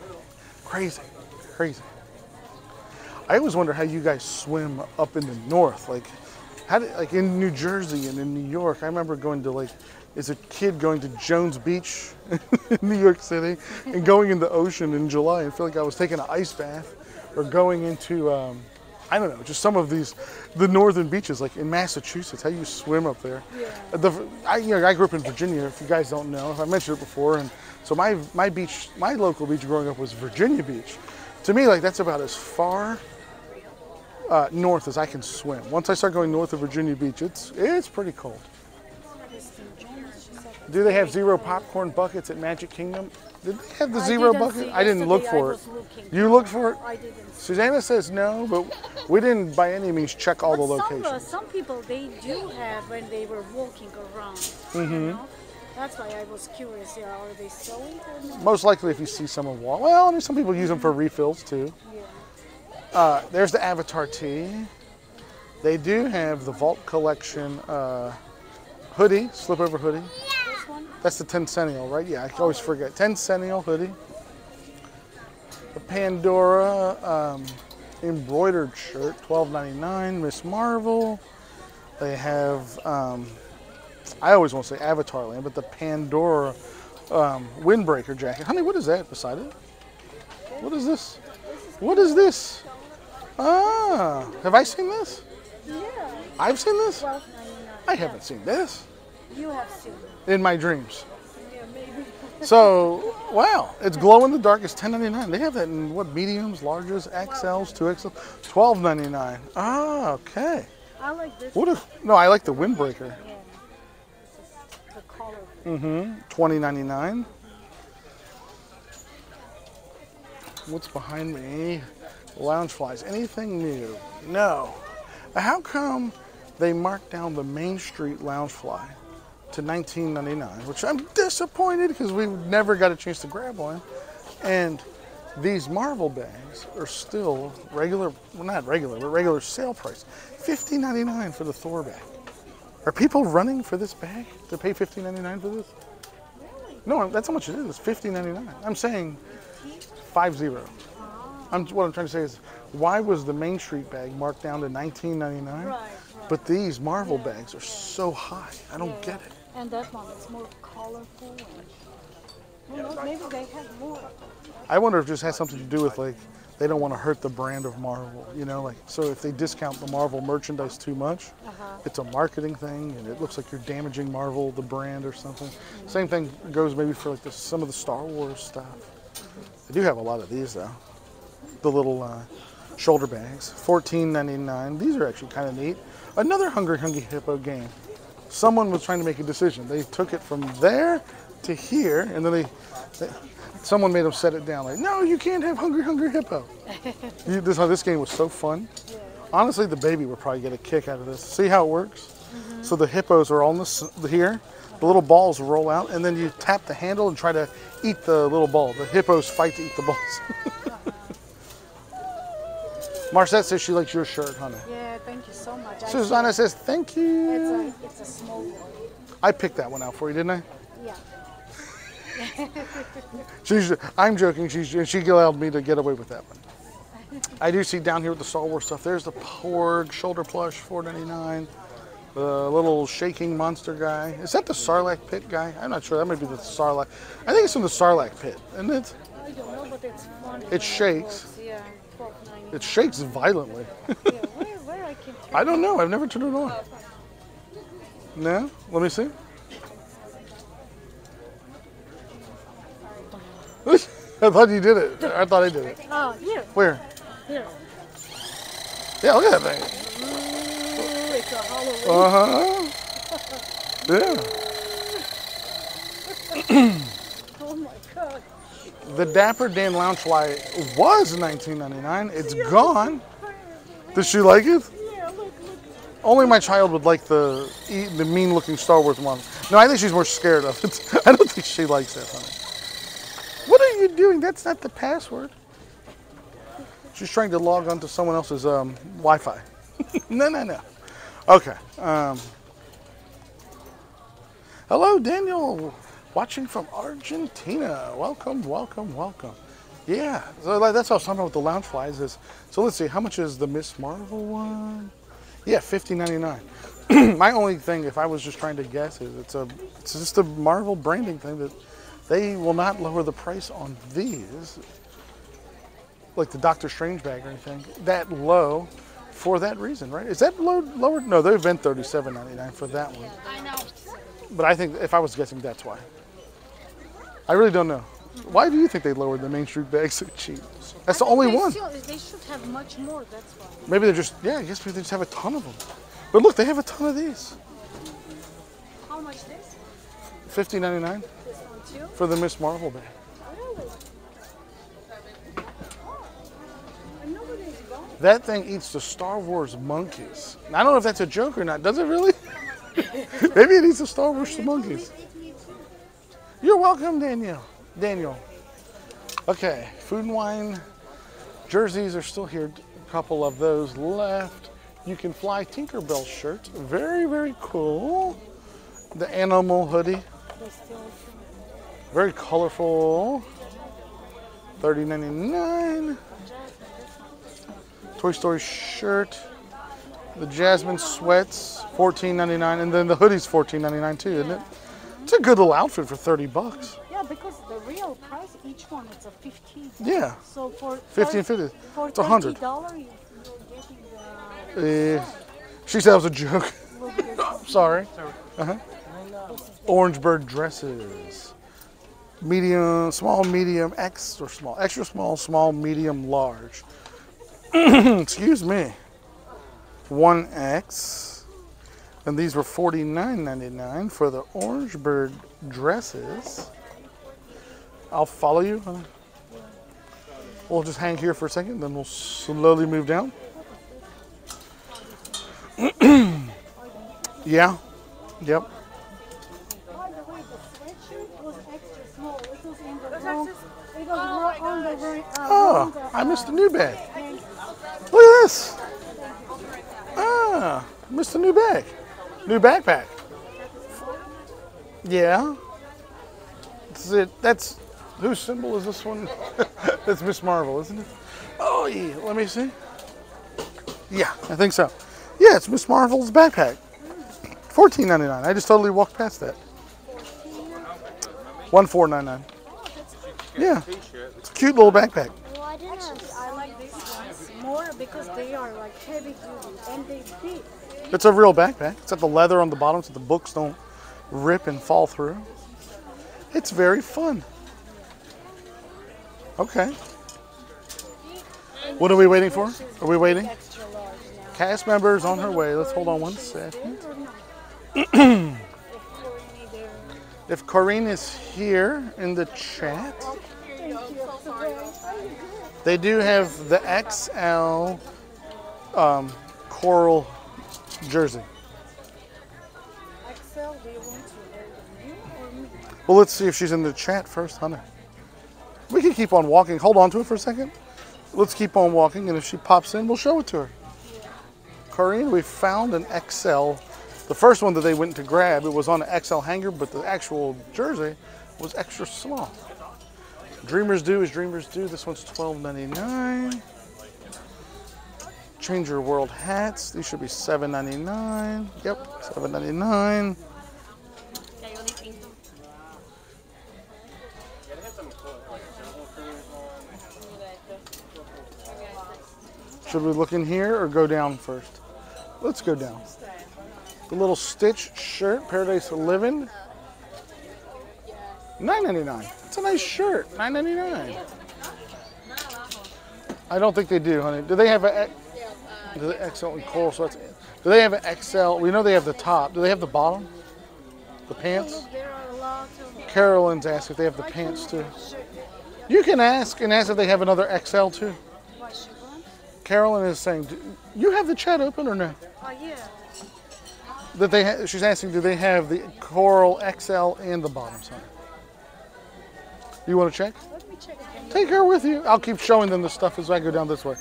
Crazy, crazy. I always wonder how you guys swim up in the north, like how did, like in New Jersey and in New York. I remember going to like, as a kid going to Jones Beach in New York City and going in the ocean in July and feel like I was taking an ice bath, or going into, um, I don't know, just some of these, the northern beaches, like in Massachusetts, how you swim up there. Yeah. The, I, you know, I grew up in Virginia, if you guys don't know, I mentioned it before, and so my, my beach, my local beach growing up was Virginia Beach. To me, like that's about as far Uh, north as I can swim. Once I start going north of Virginia Beach, it's it's pretty cold. Do they have zero popcorn buckets at Magic Kingdom? Did they have the zero bucket? I didn't look for it. You looked for it? I didn't. Susanna says no, but we didn't by any means check all the locations. Some people they do have when they were walking around. Mm-hmm. You know? That's why I was curious. Yeah, are they selling or not? Most likely, if you see someone walk. Well, I mean, some people use them for refills too. Yeah. Uh, there's the Avatar tee. They do have the Vault Collection uh, hoodie, slip-over hoodie. This one? That's the Tencennial, right? Yeah, I always forget. Tencennial hoodie. The Pandora um, embroidered shirt, twelve ninety-nine. Miss Marvel. They have, um, I always want to say Avatar Land, but the Pandora um, windbreaker jacket. Honey, what is that beside it? What is this? What is this? Ah, have I seen this? Yeah. I've seen this? Well, I haven't seen this. You have seen it. In my dreams. Yeah, maybe. So, wow, it's glow in the dark. It's ten ninety-nine. They have that in what, mediums, larges, X Ls, two X Ls, twelve ninety-nine. Ah, okay. I like this. What if, no, I like the windbreaker. Yeah. The color. Mm-hmm. twenty ninety-nine. What's behind me? Loungeflies. Anything new? No. How come they marked down the Main Street Loungefly to nineteen ninety-nine? Which I'm disappointed because we never got a chance to grab one. And these Marvel bags are still regular, well, not regular, but regular sale price. fifteen ninety-nine for the Thor bag. Are people running for this bag to pay fifteen ninety-nine for this? Really? No, that's how much it is. It's fifteen ninety-nine. I'm saying. five zero. I'm, what I'm trying to say is, why was the Main Street bag marked down to nineteen ninety-nine? Right, right. But these Marvel yeah, bags are yeah. so high. I don't yeah, get yeah. it. And that one is more colorful. And, well, yeah, maybe they have more. I wonder if it just has something to do with, like, they don't want to hurt the brand of Marvel. You know, like, so if they discount the Marvel merchandise too much, uh-huh. it's a marketing thing, and it looks like you're damaging Marvel, the brand, or something. Mm-hmm. Same thing goes maybe for, like, the, some of the Star Wars stuff. I do have a lot of these though, the little uh, shoulder bags, fourteen ninety-nine. These are actually kind of neat. Another Hungry Hungry Hippo game. Someone was trying to make a decision. They took it from there to here, and then they, they someone made them set it down. Like, no, you can't have Hungry Hungry Hippo. you, this this game was so fun. Yeah. Honestly, the baby would probably get a kick out of this. See how it works? Mm-hmm. So the hippos are on the here. the little balls roll out, and then you tap the handle and try to eat the little ball. The hippos fight to eat the balls. Marcette says she likes your shirt, honey. Yeah, thank you so much. Susanna says thank you. It's a, it's a small one. I picked that one out for you, didn't I? Yeah. She's, I'm joking. She's, she allowed me to get away with that one. I do see down here with the Star Wars stuff, there's the Porg shoulder plush, four ninety-nine. The little shaking monster guy. Is that the Sarlacc pit guy? I'm not sure. That might be the Sarlacc. I think it's from the Sarlacc pit, isn't it? I don't know, but it's funny. It shakes. Yeah, it shakes violently. Yeah, where, where I, can I don't know. I've never turned it on. No? Let me see. I thought you did it. I thought I did it. Oh, here. Where? Here. Yeah, look at that thing. Ooh, it's a Halloween. Uh-huh. Yeah. Oh, my God. The Dapper Dan Loungefly was nineteen ninety-nine. It's yeah, gone. Does she like it? Yeah, look, look. Only my child would like the, the mean-looking Star Wars one. No, I think she's more scared of it. I don't think she likes that, honey. What are you doing? That's not the password. She's trying to log on to someone else's um, Wi-Fi. No, no, no. Okay. Um, hello, Daniel. Watching from Argentina. Welcome, welcome, welcome. Yeah. So like, that's what I was talking about with the Loungeflies. Is so let's see. How much is the Miss Marvel one? Yeah, fifty ninety-nine. My only thing, if I was just trying to guess, is it's a it's just a Marvel branding thing that they will not lower the price on these, like the Doctor Strange bag or anything, that low for that reason, right? Is that low, lower? No, they've been thirty-seven ninety-nine for that one. I know. But I think, if I was guessing, that's why. I really don't know. Why do you think they lowered the Main Street bag so cheap? That's the only one. Still, they should have much more, that's why. Maybe they're just, yeah, I guess maybe they just have a ton of them. But look, they have a ton of these. How much this? fifty ninety-nine for the Miss Marvel bag. That thing eats the Star Wars monkeys. I don't know if that's a joke or not. Does it really? Maybe it eats the Star Wars monkeys. You're welcome, Daniel. Daniel. Okay, food and wine. Jerseys are still here. A couple of those left. You can fly Tinkerbell shirt. Very, very cool. The animal hoodie. Very colorful. thirty ninety-nine. Toy Story shirt, the Jasmine sweats, fourteen ninety-nine, and then the hoodie's fourteen ninety-nine too, isn't it? It's a good little outfit for thirty bucks. Yeah, because the real price each one is a fifteen. Yeah. So for fifteen fifty, it's one hundred. one hundred dollars you're getting the... uh, she said it was a joke. I'm sorry. Uh-huh. Orange bird dresses. Medium, small, medium, X or small, extra small, small, medium, large. Excuse me, one X, and these were forty-nine ninety-nine for the orange bird dresses. I'll follow you. We'll just hang here for a second, then we'll slowly move down. Yeah, yep. By the way, the sweatshirt was extra small. It was in the wrong, it was on the very, uh, oh, I missed a new bag. Look at this. Ah, missed a new bag. New backpack. Yeah. This is it. That's, whose symbol is this one? That's Miss Marvel, isn't it? Oh, yeah. Let me see. Yeah, I think so. Yeah, it's Miss Marvel's backpack. fourteen ninety-nine. I just totally walked past that. one four nine nine. Yeah. It's a cute little backpack. I like these ones more because they are like heavy duty and they fit. It's a real backpack. It's got the leather on the bottom so the books don't rip and fall through. It's very fun. Okay. What are we waiting for? Are we waiting? Cast members on her way. Let's hold on one second. If Corinne is here in the chat. They do have the X L um, coral jersey. X L, do you want to wear Well, let's see if she's in the chat first, Hunter. We can keep on walking. Hold on to it for a second. Let's keep on walking, and if she pops in, we'll show it to her. Corinne, we found an X L. The first one that they went to grab, it was on an X L hanger, but the actual jersey was extra small. Dreamers do as dreamers do. This one's twelve ninety-nine. Change Your World hats. These should be seven ninety-nine. Yep, seven ninety-nine. Should we look in here or go down first? Let's go down. The little Stitch shirt, Paradise Living. nine ninety-nine. It's a nice shirt. nine ninety-nine. I don't think they do, honey. Do they have a do they X L and coral? So that's it. Do they have an X L? We know they have the top. Do they have the bottom? The pants? Carolyn's asked if they have the pants too. You can ask and ask if they have another X L too. Carolyn is saying, do you have the chat open or no? Oh yeah. That they ha she's asking, do they have the coral X L and the bottom side? You want to check? Let me check again. Take her with you. I'll keep showing them the stuff as I go down this way.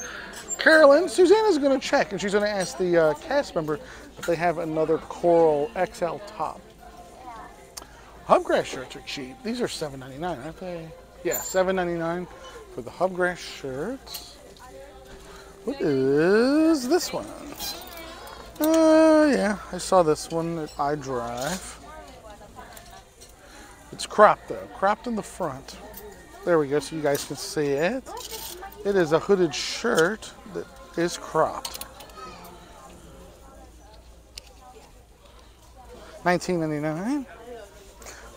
Carolyn, Susanna's going to check, and she's going to ask the uh, cast member if they have another coral X L top. Hubgrass shirts are cheap. These are seven ninety-nine, aren't they? Yeah, seven ninety-nine for the Hubgrass shirts. What is this one? Uh, yeah, I saw this one at iDrive. It's cropped though, cropped in the front. There we go, so you guys can see it. It is a hooded shirt that is cropped. nineteen ninety-nine.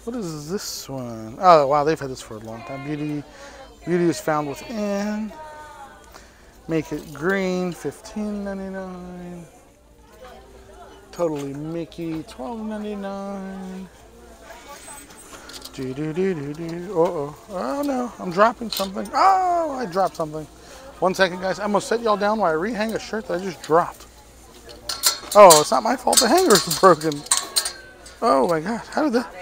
What is this one? Oh wow, they've had this for a long time. Beauty, beauty is found within. Make It Green, fifteen ninety-nine. Totally Mickey, twelve ninety-nine. Do do do do do. Uh oh. Oh no, I'm dropping something. Oh, I dropped something. One second, guys. I'm gonna set y'all down while I rehang a shirt that I just dropped. Oh, it's not my fault. The hanger's broken. Oh my God, how did that?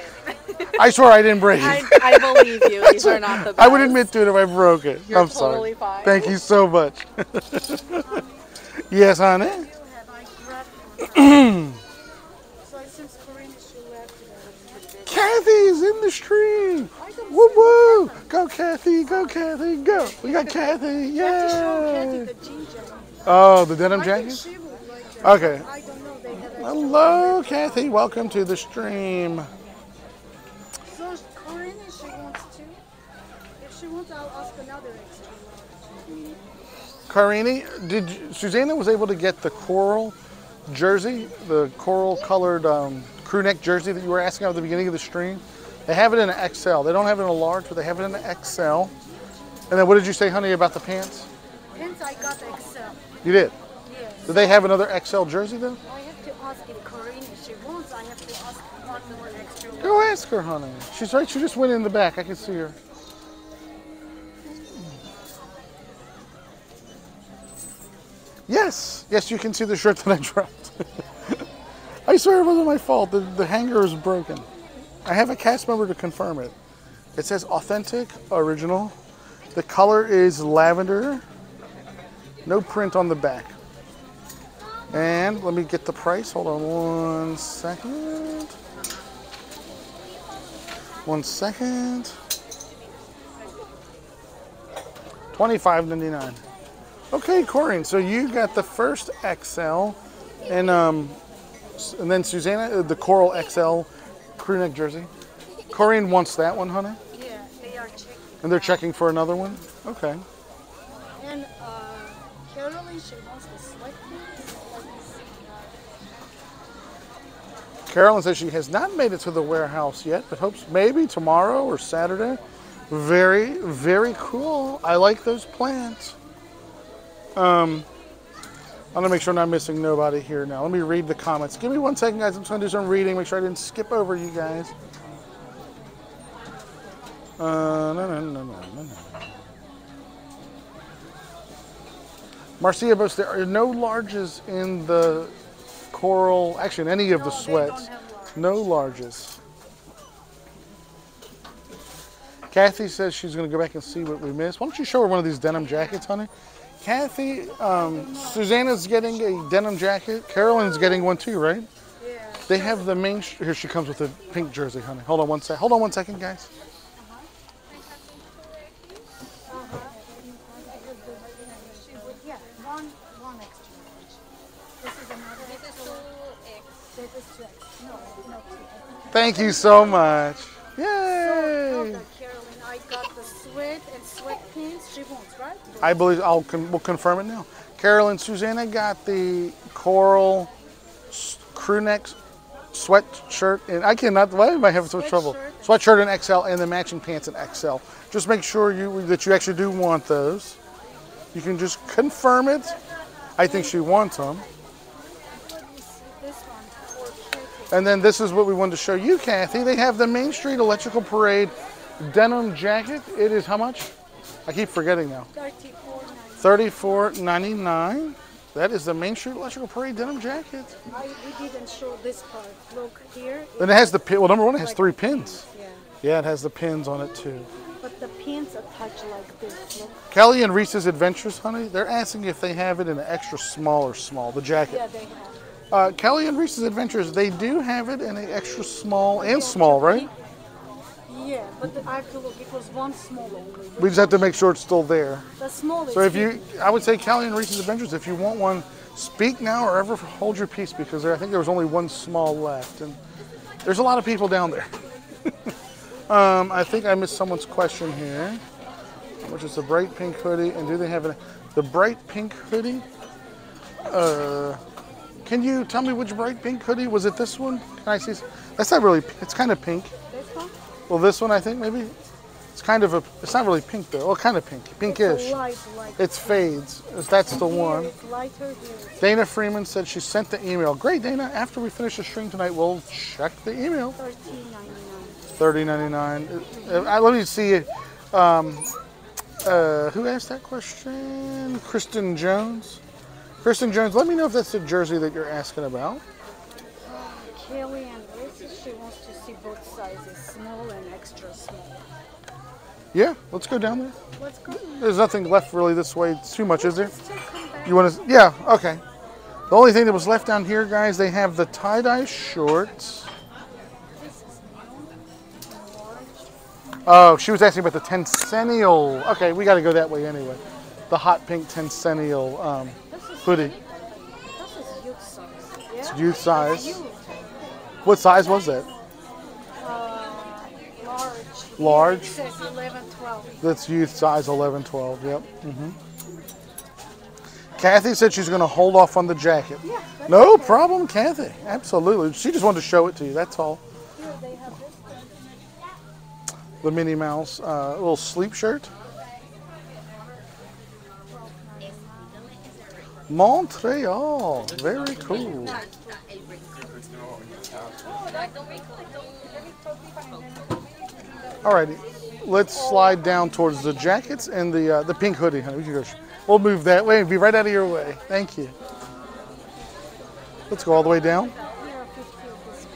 I swear I didn't break it. I, I believe you. These are not the best. I would admit to it if I broke it. You're I'm totally sorry. Fine. Thank you so much. Yes, honey. Kathy's in the stream. Woo woo! Go Kathy, go Kathy, go! We got Kathy, yeah! Oh, the denim jacket? Okay. Hello, Kathy. Welcome to the stream. So Corinne, if she wants to, if she wants, I'll ask another extra. Corinne, did you, Susanna was able to get the coral jersey, the coral-colored um, crew neck jersey that you were asking at the beginning of the stream? They have it in an X L. They don't have it in a large, but they have it in an X L. And then what did you say, honey, about the pants? Pants, I got the X L. You did? Yes. Do they have another X L jersey, though? I have to ask in Corinne if she wants. I have to ask one more extra. Go ask her, honey. She's right. She just went in the back. I can see her. Yes. Yes, you can see the shirt that I dropped. I swear it wasn't my fault. The, the hanger is broken. I have a cast member to confirm it. It says authentic, original. The color is lavender. No print on the back. And let me get the price. Hold on one second. One second. twenty-five ninety-nine. Okay, Corinne, so you got the first X L and um, and then Susanna, the coral X L crew neck jersey. Corinne wants that one, honey? Yeah, they are checking. And they're checking for another one? Okay. And uh, Caroline, she wants the select one. Caroline says she has not made it to the warehouse yet, but hopes maybe tomorrow or Saturday. Very, very cool. I like those plants. Um, I'm going to make sure I'm not missing nobody here now. Let me read the comments. Give me one second, guys. I'm just going to do some reading. Make sure I didn't skip over you guys. Uh, no, no, no, no, no, no. Marcia boasts there are no larges in the coral, actually in any of the sweats. No larges. Kathy says she's going to go back and see what we missed. Why don't you show her one of these denim jackets, honey? Kathy, um, Susanna's getting a denim jacket. Carolyn's getting one too, right? Yeah. They have the main, here she comes with a pink jersey, honey. Hold on one sec. Hold on one second, guys. Thank you so much. Yay! So, no, Carolyn, I got the sweat and sweatpants she wants, right? I believe I'll con we'll confirm it now. Carolyn, Susanna got the coral crew neck sweatshirt, and I cannot. Why am I having so much trouble? Sweatshirt in X L and the matching pants in X L. Just make sure you that you actually do want those. You can just confirm it. I think she wants them. And then this is what we wanted to show you, Kathy. They have the Main Street Electrical Parade denim jacket. It is how much? I keep forgetting now. thirty-four ninety-nine. thirty-four ninety-nine. That is the Main Street Electrical Parade denim jacket. I, we didn't show this part. Look here. Then it has the pin. Well, number one, it has like three pins. Yeah. Yeah, it has the pins on it too. But the pins attach like this. Look. Kelly and Reese's Adventures, honey. They're asking if they have it in an extra small or small. The jacket. Yeah, they have. Uh, Kelly and Reese's Adventures, they do have it in an extra small and small, right? Yeah, but I have to look. It was one small only. We just have to make sure it's still there. The small. So if you, I would say Kelly and Reese's Adventures, if you want one, speak now or ever hold your peace, because there, I think there was only one small left. And there's a lot of people down there. um, I think I missed someone's question here, which is the bright pink hoodie. And do they have an, the bright pink hoodie? Uh... Can you tell me which bright pink hoodie? Was it this one? Can I see? That's not really, it's kind of pink. This one? Well, this one, I think, maybe. It's kind of a, it's not really pink though. Well, kind of pink, pinkish. It's light, light it's fades. That's the here one. It's lighter here. Dana Freeman said she sent the email. Great, Dana. After we finish the stream tonight, we'll check the email. thirteen ninety-nine. thirty ninety-nine. Uh, let me see. Um, uh, who asked that question? Kristen Jones. Kristen Jones, let me know if that's the jersey that you're asking about. Kelly and Lucy, she wants to see both sizes, small and extra small. Yeah, let's go down there. Let's go. There's nothing left really this way. It's too much, is there? You want to? Yeah. Okay. The only thing that was left down here, guys, they have the tie-dye shorts. Oh, she was asking about the tencennial. Okay, we got to go that way anyway. The hot pink tencennial. Um, Hoodie. Youth size. Yeah. It's youth size. It's youth. What size was that? Uh, large. Large. It says eleven twelve. That's youth size eleven twelve, yep. Mm-hmm. Kathy said she's going to hold off on the jacket. Yeah, no okay. problem, Kathy. Absolutely. She just wanted to show it to you, that's all. Here they have this thing. The Minnie Mouse uh, little sleep shirt. Montreal, very cool. Alrighty, let's slide down towards the jackets and the uh, the pink hoodie, honey. We can go. We'll move that way and be right out of your way. Thank you. Let's go all the way down.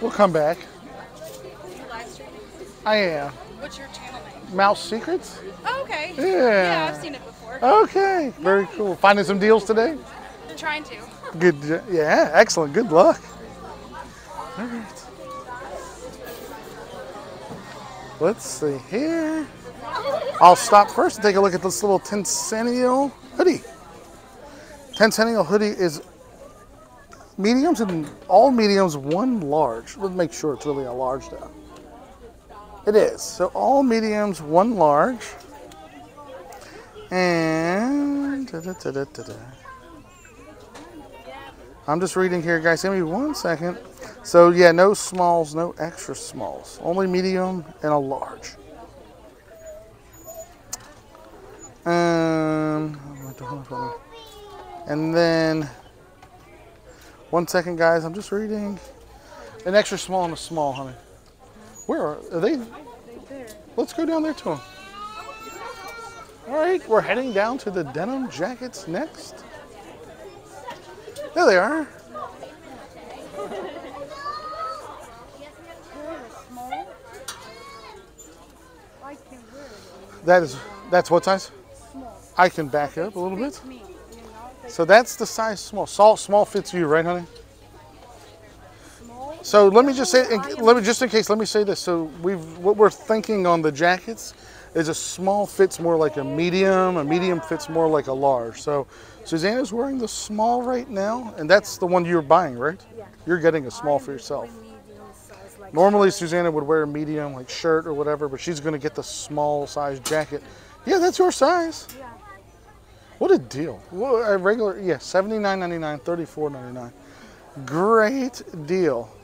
We'll come back. I am. What's your channel name? Mouse Secrets. Oh, okay. Yeah. Yeah, I've seen it before. Okay, very nice. Cool. Finding some deals today. Trying to. Good, yeah, excellent. Good luck. All right. Let's see here. I'll stop first and take a look at this little tencennial hoodie. Tencennial hoodie is mediums and all mediums, one large. Let's make sure it's really a large though. It is. So all mediums, one large. And da, da, da, da, da, da. I'm just reading here, guys. Give me one second. So, yeah, no smalls, no extra smalls. Only medium and a large. Um, and then, one second, guys. I'm just reading. An extra small and a small, honey. Where are, are they? Let's go down there to them. All right, we're heading down to the denim jackets next. There they are. I can wear it. That is, that's what size? Small. I can back up a little bit. Me, you know, like so that's the size small. Small, small fits you, right, honey? Small. So let me just say, in, let me just in case, let me say this. So we've, what we're thinking on the jackets is a small fits more like a medium, a medium fits more like a large. So Susanna's wearing the small right now, and that's the one you're buying, right? Yeah. You're getting a small for yourself. Normally, Susanna would wear a medium, like shirt or whatever, but she's going to get the small size jacket. Yeah, that's your size. Yeah. What a deal. Well, a regular, yeah, seventy-nine ninety-nine, thirty-four ninety-nine. Great deal.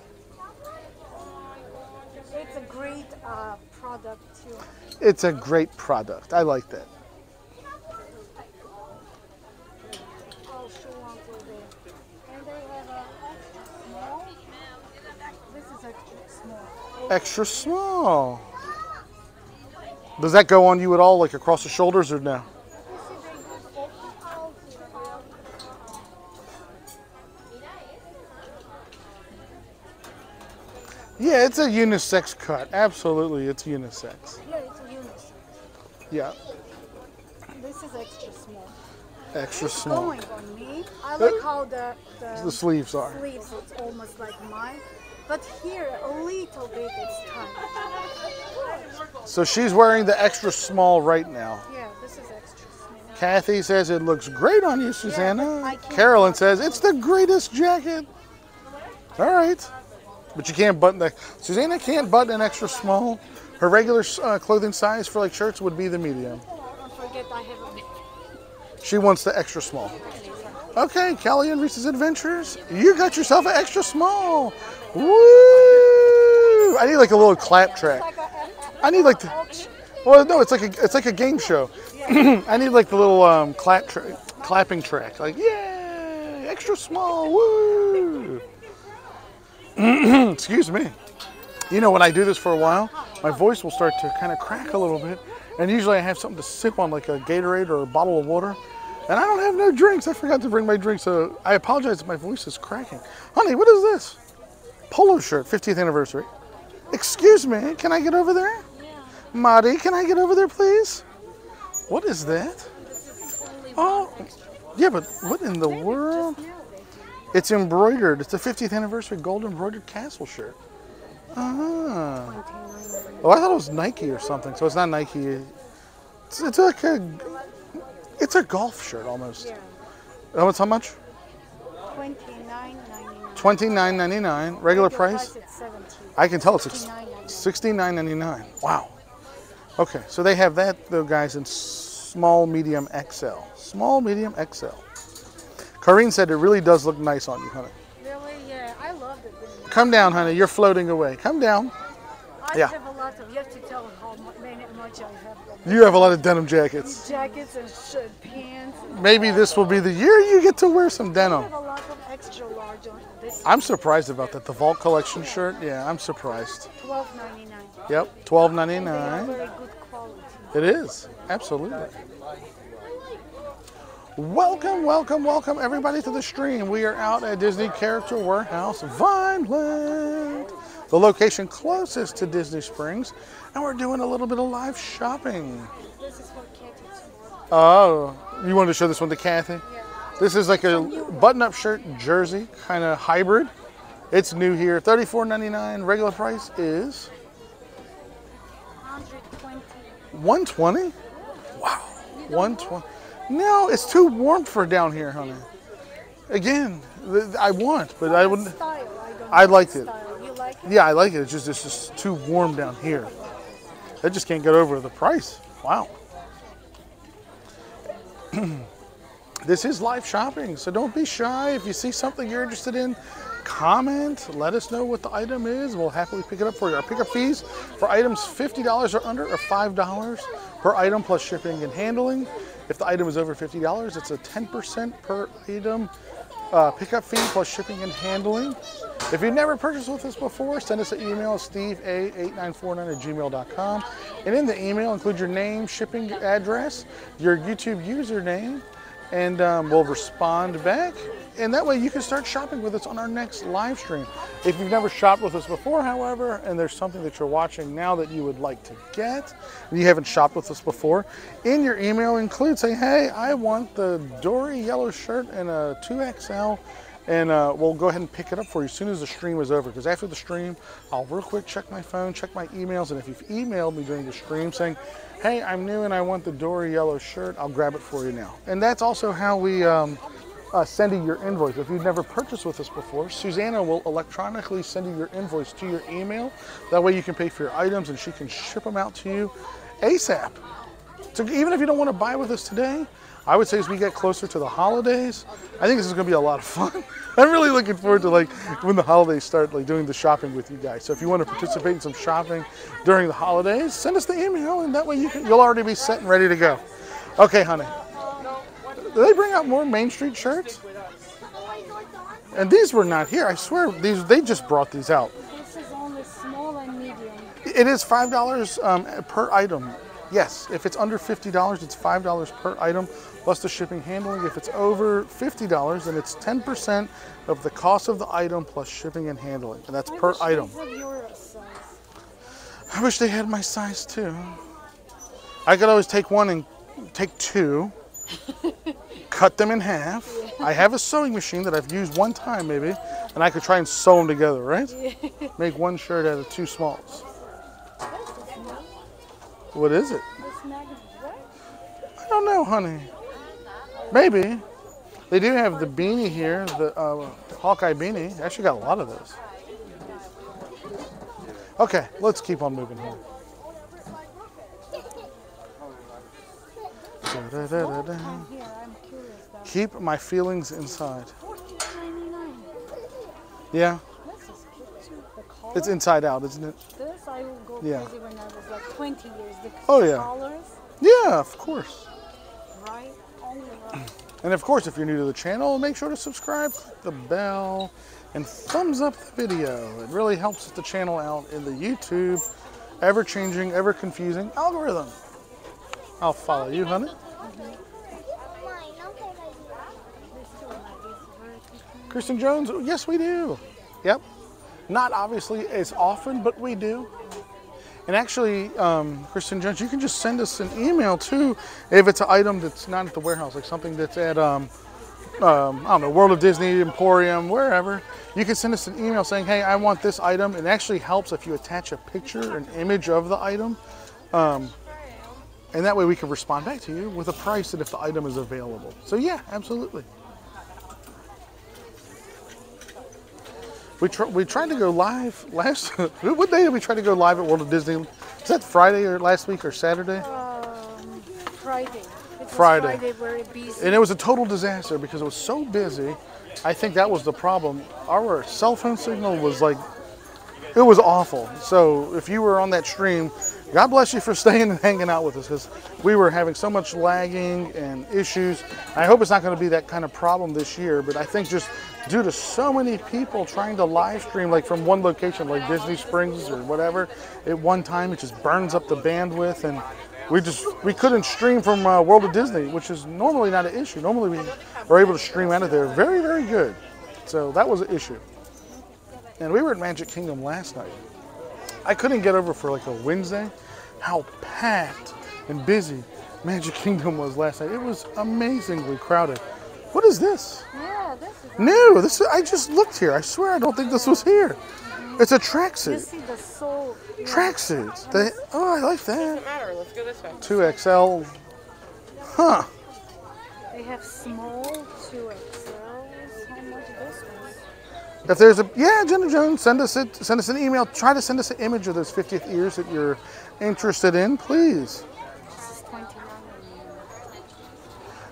It's a great uh, product, too. It's a great product. I like that. Extra small. Does that go on you at all, like across the shoulders or no? Yeah, it's a unisex cut. Absolutely, it's unisex. Yeah, it's a unisex. Yeah. This is extra small. Extra it's small. Going on me. I like how the, the, the sleeves are. Sleeves, it's almost like mine. But here, a little bit is tight. So she's wearing the extra small right now. Yeah, this is extra small. Kathy says it looks great on you, Susanna. Yeah, Carolyn says it's the greatest jacket. All right. But you can't button that. Susanna can't button an extra small. Her regular uh, clothing size for like shirts would be the medium. Don't forget I have a medium. She wants the extra small. Okay, Callie and Reese's Adventures. You got yourself an extra small. Woo! I need like a little clap track. I need like the, well, no, it's like a, it's like a game show. I need like the little um, clap tra clapping track. Like, yay! Extra small. Woo! Excuse me. You know, when I do this for a while, my voice will start to kind of crack a little bit, and usually I have something to sip on, like a Gatorade or a bottle of water. And I don't have no drinks. I forgot to bring my drinks, so I apologize if my voice is cracking. Honey, what is this? Polo shirt, fiftieth anniversary. Excuse me, can I get over there? Yeah. Marty, can I get over there, please? What is that? Oh, yeah, but what in the world? It's embroidered. It's a fiftieth anniversary gold embroidered castle shirt. Ah. Oh, I thought it was Nike or something. So it's not Nike. It's, it's like a, it's a golf shirt almost. Yeah. Oh, it's how much? twenty-nine ninety-nine. Regular price? I can tell it's sixty-nine ninety-nine. Wow. Okay, so they have that, though, guys, in small, medium, X L. Small, medium, X L. Karine said it really does look nice on you, honey. Really? Yeah, I love it. Come down, honey. You're floating away. Come down. I yeah. have a lot of, you have to tell how much I have. You have a lot of denim jackets. Jackets and shirt, pants. And Maybe this will be the year you get to wear some denim. I have a lot of extra large on this. I'm surprised about that. The Vault Collection yeah. shirt, yeah, I'm surprised. twelve ninety-nine. Yep, twelve ninety-nine. Very good quality. It is, absolutely. Welcome, welcome, welcome everybody to the stream. We are out at Disney Character Warehouse, Vineland, the location closest to Disney Springs, and we're doing a little bit of live shopping. This is what Kathy's for. Oh, you wanted to show this one to Kathy? Yeah. This is like a button-up shirt jersey, kind of hybrid. It's new here. thirty-four ninety-nine. Regular price is one twenty. Wow, one twenty. No, it's too warm for down here, honey. Again, I want, but I wouldn't. I liked it. Yeah, I like it. It's just, it's just too warm down here. I just can't get over the price. Wow. This is live shopping, so don't be shy. If you see something you're interested in, comment. Let us know what the item is. We'll happily pick it up for you. Our pickup fees for items fifty dollars or under are five dollars per item plus shipping and handling. If the item is over fifty dollars, it's a ten percent per item uh, pickup fee plus shipping and handling. If you've never purchased with us before, send us an email, steve a eight nine four nine at gmail dot com. And in the email, include your name, shipping address, your YouTube username, and um, we'll respond back. and that way you can start shopping with us on our next live stream. If you've never shopped with us before, however, and there's something that you're watching now that you would like to get, and you haven't shopped with us before, in your email include saying, hey, I want the Dory yellow shirt and a two X L, and uh, we'll go ahead and pick it up for you as soon as the stream is over, because after the stream, I'll real quick check my phone, check my emails, and if you've emailed me during the stream saying, hey, I'm new and I want the Dory yellow shirt, I'll grab it for you now. And that's also how we um, uh, send you your invoice. If you've never purchased with us before, Susanna will electronically send you your invoice to your email. That way you can pay for your items and she can ship them out to you ASAP. So even if you don't want to buy with us today, I would say as we get closer to the holidays, I think this is going to be a lot of fun. I'm really looking forward to like when the holidays start, like doing the shopping with you guys. So if you want to participate in some shopping during the holidays, send us the email, and that way you can, you'll already be set and ready to go. Okay, honey. Do they bring out more Main Street shirts? And these were not here. I swear, these they just brought these out. This is only small and medium. It is five dollars um, per item. Yes, if it's under fifty dollars, it's five dollars per item, plus the shipping handling. If it's over fifty dollars, then it's ten percent of the cost of the item plus shipping and handling, and that's I per item. I wish they had my size too. I could always take one and take two, cut them in half. Yeah. I have a sewing machine that I've used one time maybe, and I could try and sew them together, right? Yeah. Make one shirt out of two smalls. What is it? I don't know, honey. Maybe. They do have the beanie here, the uh, Hawkeye beanie. Actually got a lot of those. Okay, let's keep on moving here. Da, da, da, da, da. Keep my feelings inside. Yeah. It's inside out, isn't it? This I will go yeah. crazy when I was like twenty years. The oh yeah. Colors. Yeah, of course. Right, only right. And of course, if you're new to the channel, make sure to subscribe, click the bell, and thumbs up the video. It really helps the channel out in the YouTube ever-changing, ever-confusing algorithm. I'll follow you, honey. Mm-hmm. Kristen Jones, yes we do. Yep. Not obviously as often, but we do. And actually, um, Kristen Jones, you can just send us an email too if it's an item that's not at the warehouse, like something that's at, um, um, I don't know, World of Disney, Emporium, wherever. You can send us an email saying, hey, I want this item. It actually helps if you attach a picture, an image of the item. Um, and that way we can respond back to you with a price and if the item is available. So yeah, absolutely. We, tr we tried to go live last, what day did we try to go live at World of Disney? Is that Friday or last week or Saturday? Um, Friday. It Friday. Friday, very busy. And it was a total disaster because it was so busy. I think that was the problem. Our cell phone signal was like, it was awful. So if you were on that stream, God bless you for staying and hanging out with us because we were having so much lagging and issues. I hope it's not going to be that kind of problem this year, but I think just due to so many people trying to live stream like from one location, like Disney Springs or whatever, at one time it just burns up the bandwidth, and we just we couldn't stream from uh, World of Disney, which is normally not an issue. Normally we are able to stream out of there very, very good. So that was an issue. And we were at Magic Kingdom last night. I couldn't get over for like a Wednesday how packed and busy Magic Kingdom was last night. It was amazingly crowded. What is this? Yeah, this is new. This is, I just looked here. I swear I don't think this was here. It's a tracksuit. You see the Soul tracksuits. They, oh, I like that. What's the matter? Let's go this way. two X L. Huh. They have small two X Ls. How much this one? If there's a yeah, Jenna Jones, send us it. Send us an email. Try to send us an image of those fiftieth years that you're interested in, please.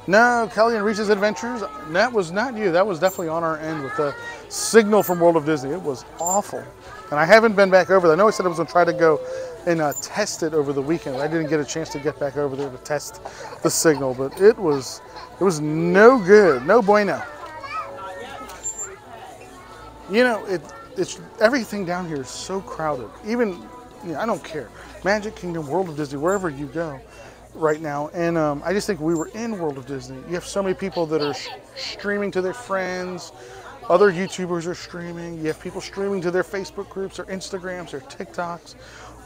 No, Kelly and Reese's Adventures, that was not you. That was definitely on our end with the signal from World of Disney. It was awful. And I haven't been back over there. I know I said I was going to try to go and uh, test it over the weekend. I didn't get a chance to get back over there to test the signal, but it was, it was no good. No bueno. You know, it, it's everything down here is so crowded. Even, you know, I don't care. Magic Kingdom, World of Disney, wherever you go. right now. And um, I just think we were in World of Disney. You have so many people that are sh streaming to their friends. Other YouTubers are streaming. You have people streaming to their Facebook groups, their Instagrams, their TikToks.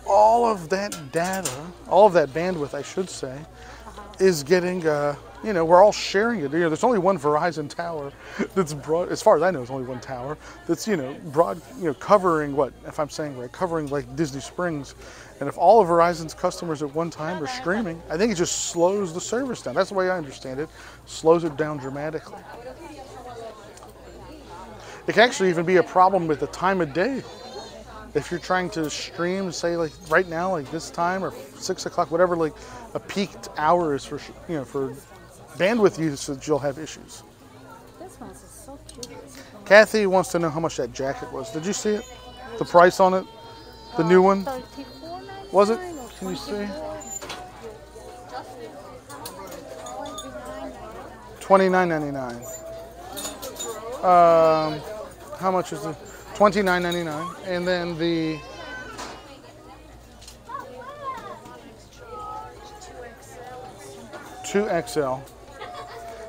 All of that data, all of that bandwidth, I should say, is getting, uh, you know, we're all sharing it. You know, there's only one Verizon tower that's broad, as far as I know, there's only one tower that's, you know, broad, you know, covering what, if I'm saying right, covering like Disney Springs. And if all of Verizon's customers at one time are streaming, I think it just slows the service down. That's the way I understand it, slows it down dramatically. It can actually even be a problem with the time of day. If you're trying to stream, say like right now, like this time or six o'clock, whatever, like a peaked hour is for, you know, for bandwidth usage, you'll have issues. This one's so cute. Kathy wants to know how much that jacket was. Did you see it? The price on it? The uh, new one? thirty-four ninety-nine was it? Can you see? twenty-nine ninety-nine. Um, how much is it? twenty-nine ninety-nine, and then the two X L.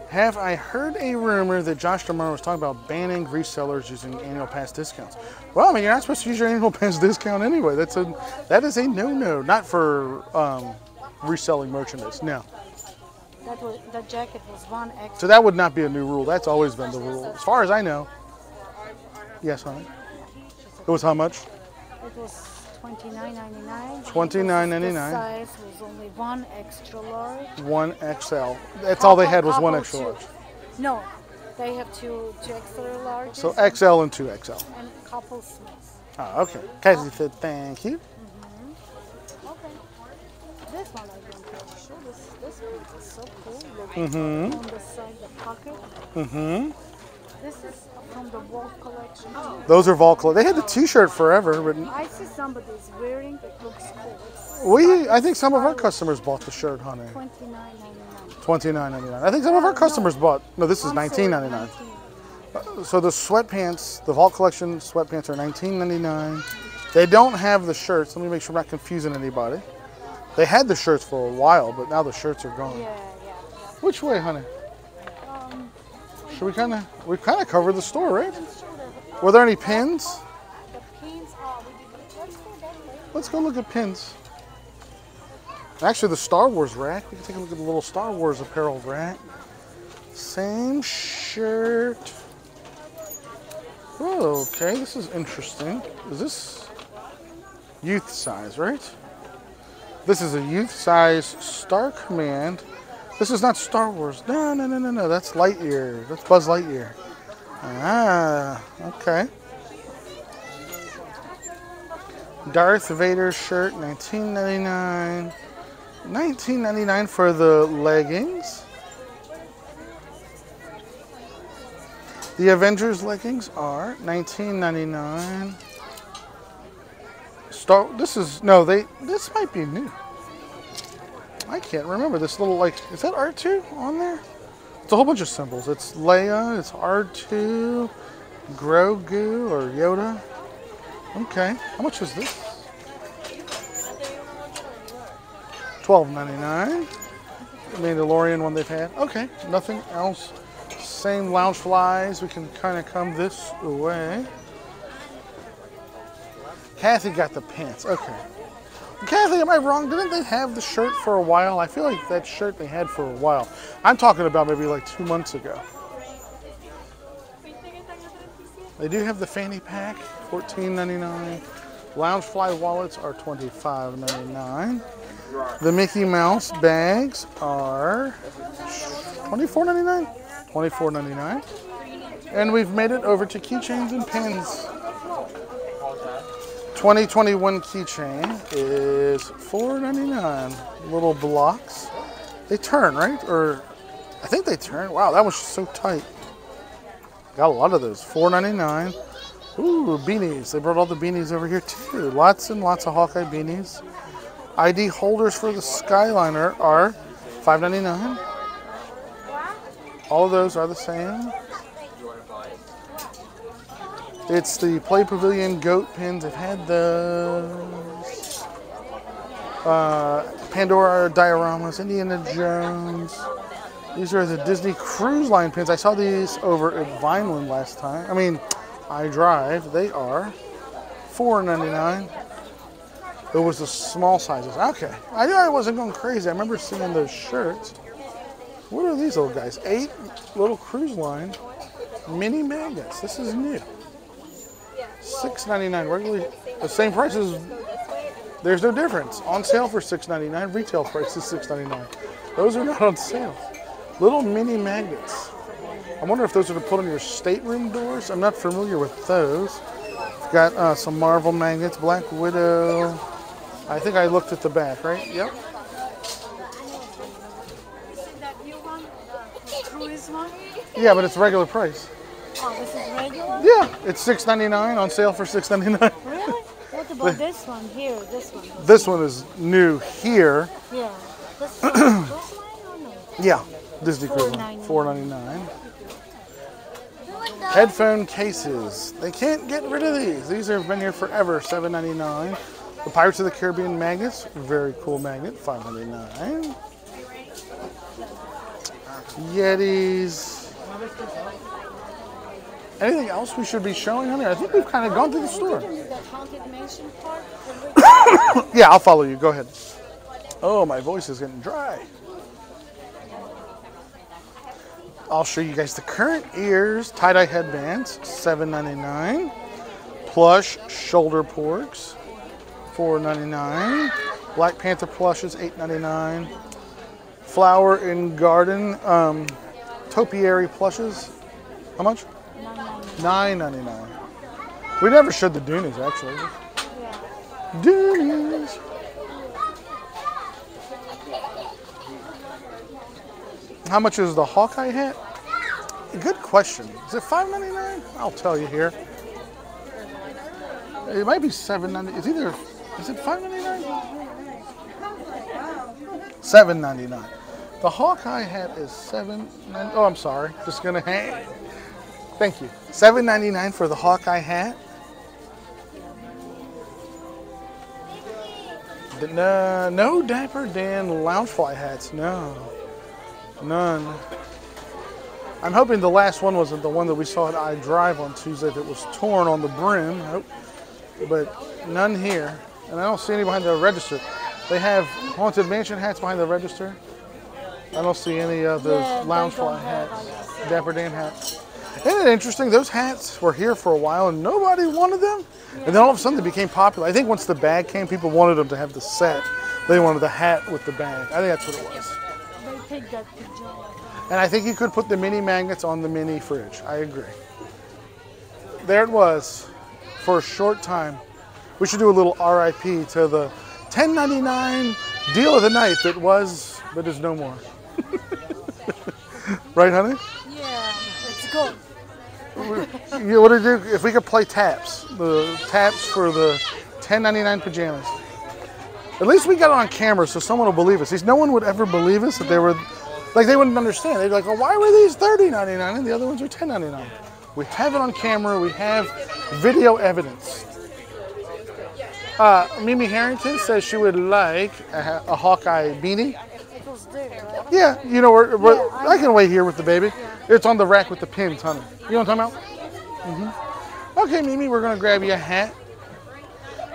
Have I heard a rumor that Josh Damaro was talking about banning resellers using annual pass discounts? Well, I mean, you're not supposed to use your annual pass discount anyway. That's a that is a no-no. Not for um, reselling merchandise. No. That was, the jacket was one X. So that would not be a new rule. That's always been the rule, as far as I know. Yes, honey. It was how much? It was twenty-nine ninety-nine. twenty-nine ninety-nine. The size was only one extra large. One X L. That's how, all they had was one extra two. large. No, they have two, two extra large. So X L and two X L. And a couple smalls. Ah, okay. Cassie okay. said thank you. Mm-hmm. Okay. This one I didn't have. Sure, this this one is so cool. Look mm-hmm. on the side, the pocket. Mm-hmm. This is from the Vault Collection. Oh. Those are Vault Collection. They had the T-shirt forever. But I see somebody's wearing it. Looks cool. We, I think some of our customers bought the shirt, honey. twenty-nine ninety-nine. twenty-nine ninety-nine. I think some of our customers no. bought. No, this is nineteen ninety-nine. Uh, so the sweatpants, the Vault Collection sweatpants are nineteen ninety-nine. They don't have the shirts. Let me make sure I'm not confusing anybody. They had the shirts for a while, but now the shirts are gone. Yeah, yeah, yeah. Which way, honey? Should we kind of we kind of covered the store, right? Were there any pins? Let's go look at pins. Actually, the Star Wars rack. We can take a look at the little Star Wars apparel rack. Same shirt. Whoa, okay, this is interesting. Is this youth size, right? This is a youth size Star Command. This is not Star Wars. No, no, no, no, no. That's Lightyear. That's Buzz Lightyear. Ah, okay. Darth Vader shirt, nineteen ninety-nine. nineteen ninety-nine for the leggings. The Avengers leggings are nineteen ninety-nine. Star. This is no. They. This might be new. I can't remember this little, like, is that R two on there? It's a whole bunch of symbols. It's Leia, it's R two, Grogu, or Yoda. Okay, how much is this? twelve ninety-nine. The Mandalorian one they've had. Okay, nothing else. Same Loungeflies. We can kind of come this way. Kathy got the pants. Okay. Kathy, am I wrong? Didn't they have the shirt for a while? I feel like that shirt they had for a while. I'm talking about maybe like two months ago. They do have the fanny pack, fourteen ninety-nine. Loungefly wallets are twenty-five ninety-nine. The Mickey Mouse bags are twenty-four ninety-nine. twenty-four ninety-nine. And we've made it over to keychains and pins. twenty twenty-one keychain is four ninety-nine. Little blocks. They turn, right? Or I think they turn. Wow, that was so tight. Got a lot of those. four ninety-nine. Ooh, beanies. They brought all the beanies over here too. Lots and lots of Hawkeye beanies. I D holders for the Skyliner are five ninety-nine. All of those are the same. It's the Play Pavilion goat pins. I've had those. Uh, Pandora dioramas, Indiana Jones. These are the Disney Cruise Line pins. I saw these over at Vineland last time. I mean, iDrive. They are four ninety-nine. It was the small sizes. Okay. I knew I wasn't going crazy. I remember seeing those shirts. What are these little guys? Eight little Cruise Line mini magnets. This is new. six ninety-nine. Regularly the same price as... There's no difference. On sale for six ninety-nine. Retail price is six ninety-nine. Those are not on sale. Little mini magnets. I wonder if those are to put on your stateroom doors. I'm not familiar with those. Got uh, some Marvel magnets. Black Widow. I think I looked at the back, right? Yep. Yeah, but it's regular price. Oh, this is regular? Yeah, it's six ninety-nine on sale for six ninety-nine. Really? What about this one here? This one. This one is new here. Yeah. This one, this one, no? Yeah, Disney Cruise Line. four ninety-nine. Headphone cases. They can't get rid of these. These have been here forever. seven ninety-nine. The Pirates of the Caribbean magnets. Very cool magnet. five ninety-nine. Yetis. Anything else we should be showing on here? I think we've kind of gone through the store. Yeah, I'll follow you. Go ahead. Oh, my voice is getting dry. I'll show you guys the current ears, tie-dye headbands, seven ninety-nine. Plush shoulder porks, four ninety-nine. Black Panther plushes, eight ninety-nine. Flower and garden um, topiary plushes. How much? nine ninety-nine. We never showed the Doonies, actually. Yeah. Doonies. How much is the Hawkeye hat? Good question. Is it five ninety-nine? I'll tell you here. It might be seven ninety-nine. It's either, is it five ninety-nine? seven ninety-nine. The Hawkeye hat is seven ninety-nine. Oh, I'm sorry. Just gonna hang. Thank you. seven ninety-nine for the Hawkeye hat. No, no Dapper Dan Loungefly hats. No. None. I'm hoping the last one wasn't the one that we saw at iDrive on Tuesday that was torn on the brim. Nope. But none here. And I don't see any behind the register. They have Haunted Mansion hats behind the register. I don't see any of those yeah, Loungefly hats, Dapper Dan hats. Isn't it interesting? Those hats were here for a while and nobody wanted them. Yeah. And then all of a sudden they became popular. I think once the bag came, people wanted them to have the set. They wanted the hat with the bag. I think that's what it was. That and I think you could put the mini magnets on the mini fridge. I agree. There it was for a short time. We should do a little R I P to the ten ninety-nine deal of the night that was, but is no more. Right, honey? Yeah, it's cool. Yeah, what did you do? If we could play taps, the taps for the ten ninety-nine pajamas. At least we got it on camera, so someone will believe us. No one would ever believe us that they were, like they wouldn't understand. They'd be like, oh, why were these thirty ninety-nine and the other ones are ten ninety-nine? We have it on camera. We have video evidence. Uh, Mimi Harrington says she would like a, a Hawkeye beanie. Yeah, you know, we're, we're, I can wait here with the baby. It's on the rack with the pins, honey. You know what I'm talking about? Mm-hmm. Okay, Mimi, we're going to grab you a hat.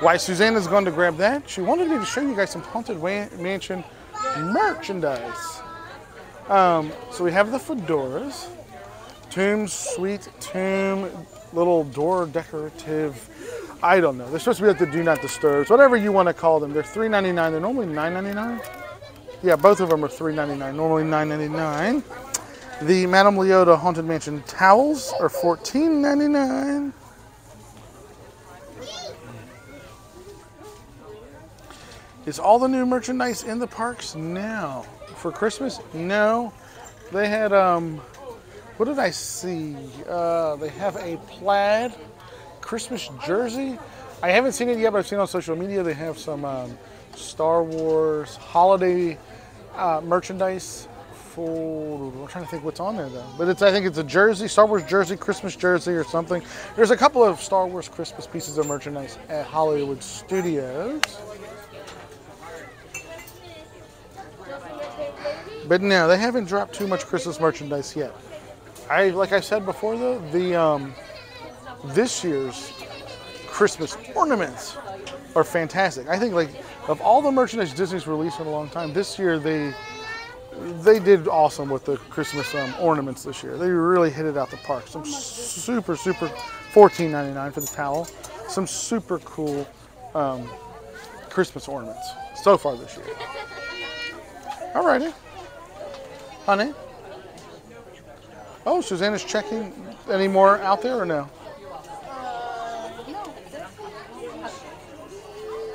Why Susanna's going to grab that? She wanted me to show you guys some Haunted Mansion merchandise. Um, so we have the fedoras, tomb, sweet tomb, little door decorative. I don't know. They're supposed to be like the Do Not Disturbs, whatever you want to call them. They're three ninety-nine. They're normally nine ninety-nine. Yeah, both of them are three ninety-nine. Normally nine ninety-nine. The Madame Leota Haunted Mansion towels are fourteen ninety-nine. Is all the new merchandise in the parks now? For Christmas? No. They had, um, what did I see? Uh, they have a plaid Christmas jersey. I haven't seen it yet, but I've seen it on social media. They have some um, Star Wars holiday uh, merchandise for, I'm trying to think what's on there though. But it's, I think it's a jersey, Star Wars jersey, Christmas jersey or something. There's a couple of Star Wars Christmas pieces of merchandise at Hollywood Studios. But no, they haven't dropped too much Christmas merchandise yet. I, like I said before though, the um, this year's Christmas ornaments are fantastic. I think like of all the merchandise Disney's released in a long time, this year they they did awesome with the Christmas um, ornaments this year. They really hit it out the park. Some super super fourteen ninety-nine for the towel. Some super cool um, Christmas ornaments so far this year. Alrighty, honey. Oh, Suzanne is checking any more out there or no? Uh, no.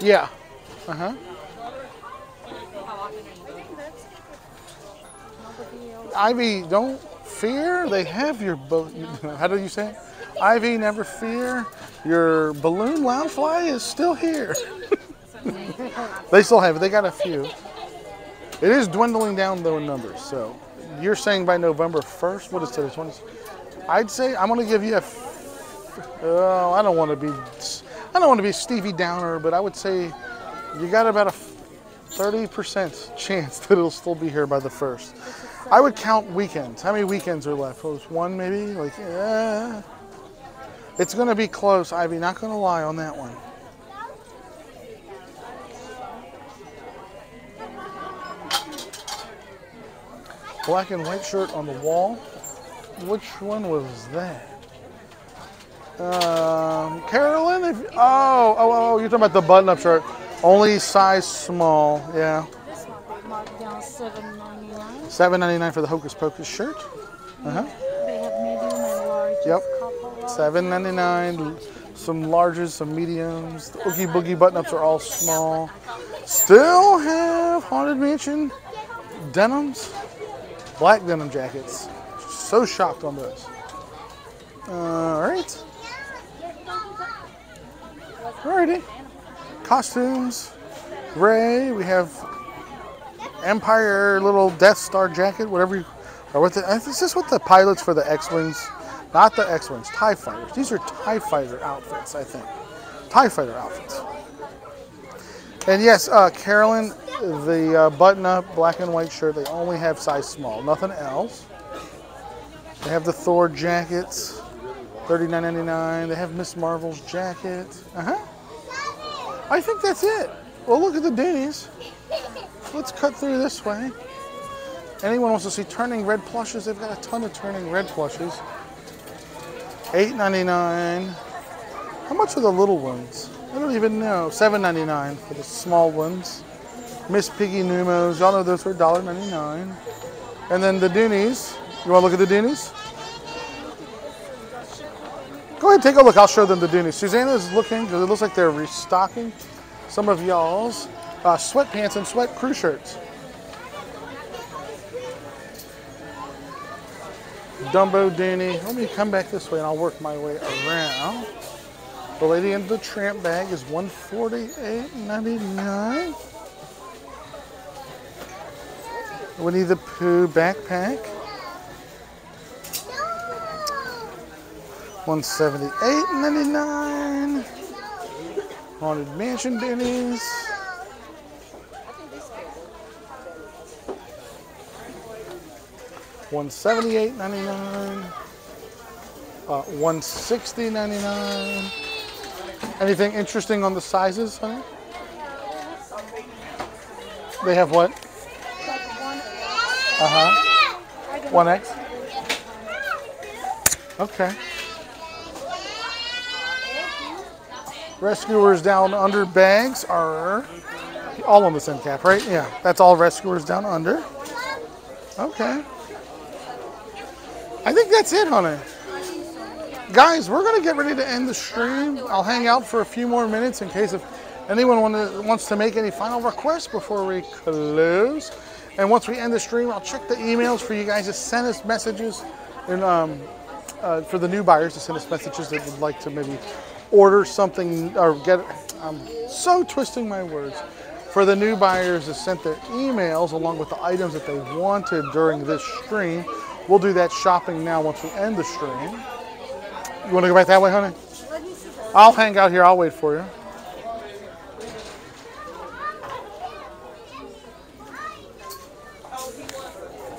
Yeah. Uh huh. Ivy, don't fear. They have your boat. How do you say it? Ivy, never fear. Your balloon Loungefly is still here. They still have it. They got a few. It is dwindling down though in numbers. So you're saying by November first, what is today? twentieth? I'd say I'm gonna give you a. Oh, I don't want to be. I don't want to be Stevie Downer, but I would say you got about a thirty percent chance that it'll still be here by the first. I would count weekends. How many weekends are left? Well, there's one maybe. Like, yeah. It's gonna be close, Ivy. Not gonna lie on that one. Black and white shirt on the wall. Which one was that? Um, Carolyn? If, oh, oh, oh, you're talking about the button-up shirt. Only size small, yeah. This one marked down seven ninety-nine. seven ninety-nine for the Hocus Pocus shirt. Uh-huh. They have medium and large. Yep. seven ninety-nine. Some larges, some mediums. The Oogie Boogie button-ups are all small. Still have Haunted Mansion denims. Black denim jackets. So shocked on those. Uh, all right. Alrighty. Costumes. Ray. We have Empire little Death Star jacket. Whatever you or what the, is this what the pilots for the X-Wings? Not the X-Wings. TIE Fighters. These are TIE Fighter outfits, I think. TIE Fighter outfits. And yes, uh, Carolyn, the uh, button-up black and white shirt, they only have size small, nothing else. They have the Thor jackets, thirty-nine ninety-nine. They have Miss Marvel's jacket. Uh-huh. I think that's it. Well, look at the dailies. Let's cut through this way. Anyone wants to see turning red plushes? They've got a ton of turning red plushes. eight ninety-nine. How much are the little ones? I don't even know. seven ninety-nine for the small ones. Miss Piggy Numos, y'all know those for one ninety-nine. And then the Doonies. You want to look at the Doonies? Go ahead, take a look. I'll show them the Doonies. Susanna's looking because it looks like they're restocking some of y'all's uh, sweatpants and sweat crew shirts. Dumbo Doonie. Let me come back this way and I'll work my way around. The Lady in the Tramp bag is one forty-eight ninety-nine. Winnie the Pooh backpack. one seventy-eight ninety-nine. Haunted Mansion Denny's. one seventy-eight ninety-nine. Uh, one sixty ninety-nine. Anything interesting on the sizes, honey? They have what? Uh-huh. one X? Okay. Rescuers down under bags are all on the same cap, right? Yeah, that's all rescuers down under. Okay. I think that's it, honey. Guys, we're going to get ready to end the stream. I'll hang out for a few more minutes in case if anyone wanna, wants to make any final requests before we close. And once we end the stream, I'll check the emails for you guys to send us messages and um, uh, for the new buyers to send us messages that would like to maybe order something or get, I'm so twisting my words, for the new buyers to send their emails along with the items that they wanted during this stream. We'll do that shopping now once we end the stream. You want to go back that way, honey? I'll hang out here. I'll wait for you.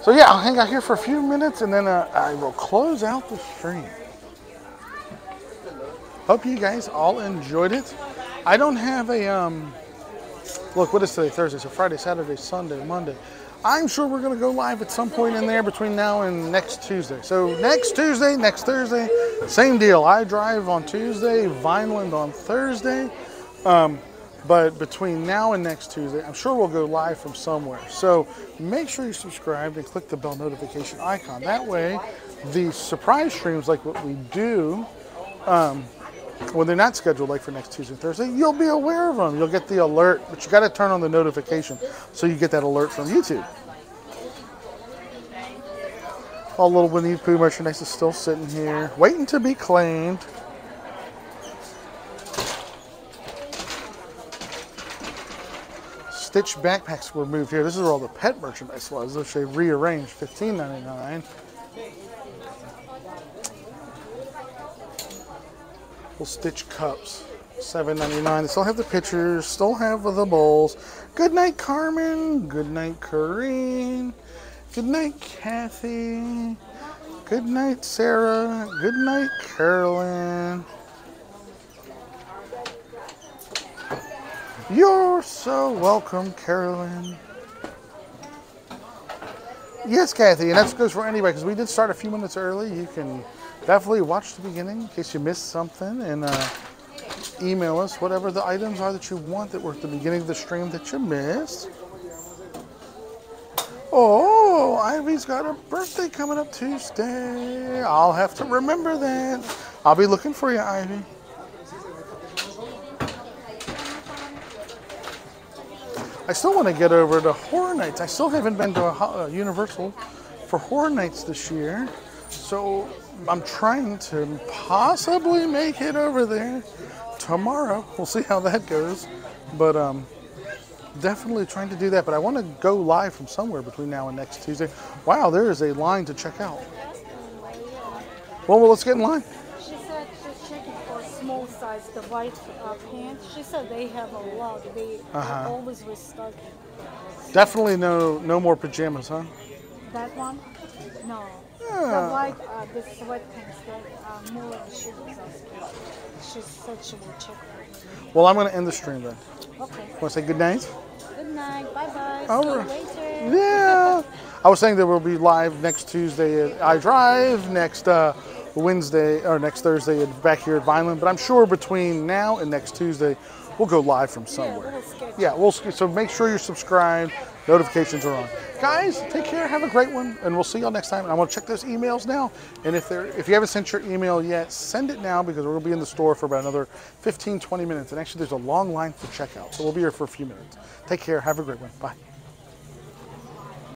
So yeah, I'll hang out here for a few minutes and then uh, I will close out the stream. Hope you guys all enjoyed it. I don't have a, um, look, what is today? Thursday, so Friday, Saturday, Sunday, Monday. I'm sure we're gonna go live at some point in there between now and next Tuesday. So next Tuesday, next Thursday, same deal. iDrive on Tuesday, Vineland on Thursday. Um, But between now and next Tuesday, I'm sure we'll go live from somewhere. So make sure you subscribe and click the bell notification icon. That way, the surprise streams, like what we do, um, when they're not scheduled, like for next Tuesday and Thursday, you'll be aware of them. You'll get the alert, but you got to turn on the notification so you get that alert from YouTube. All little Winnie the Pooh merchandise is still sitting here, waiting to be claimed. Stitch backpacks were moved here. This is where all the pet merchandise was, which they rearranged. fifteen ninety-nine. Little Stitch cups, seven ninety-nine. They still have the pictures, still have the bowls. Good night, Carmen. Good night, Corrine. Good night, Kathy. Good night, Sarah. Good night, Carolyn. You're so welcome, Carolyn. Yes, Kathy, and that goes for anybody, because we did start a few minutes early. You can definitely watch the beginning in case you missed something, and uh, email us whatever the items are that you want that were at the beginning of the stream that you missed. Oh, Ivy's got her birthday coming up Tuesday. I'll have to remember that. I'll be looking for you, Ivy. I still want to get over to Horror Nights. I still haven't been to a, a Universal for Horror Nights this year. So I'm trying to possibly make it over there tomorrow. We'll see how that goes. But um, definitely trying to do that. But I want to go live from somewhere between now and next Tuesday. Wow, there is a line to check out. Well, well, let's get in line. She said she's checking for a small size, the white uh, pants. She said they have a lot. They uh-huh. always restocking. Definitely no no more pajamas, huh? That one? No. Yeah. The white, uh, the sweatpants, that uh, more of the shoes. She said she will check for it. Well, I'm going to end the stream then. Okay. Want to say good night? Good night. Bye-bye. All right. Later. Yeah. I was saying that we'll be live next Tuesday at iDrive, next... Uh, Wednesday or next Thursday back here at Vineland, but I'm sure between now and next Tuesday we'll go live from somewhere. Yeah, we'll, yeah, we'll so make sure you're subscribed, notifications are on. Guys, take care, have a great one, and we'll see y'all next time. And I want to check those emails now. And if they're if you haven't sent your email yet, send it now because we're gonna be in the store for about another fifteen, twenty minutes. And actually there's a long line for checkout. So we'll be here for a few minutes. Take care, have a great one. Bye.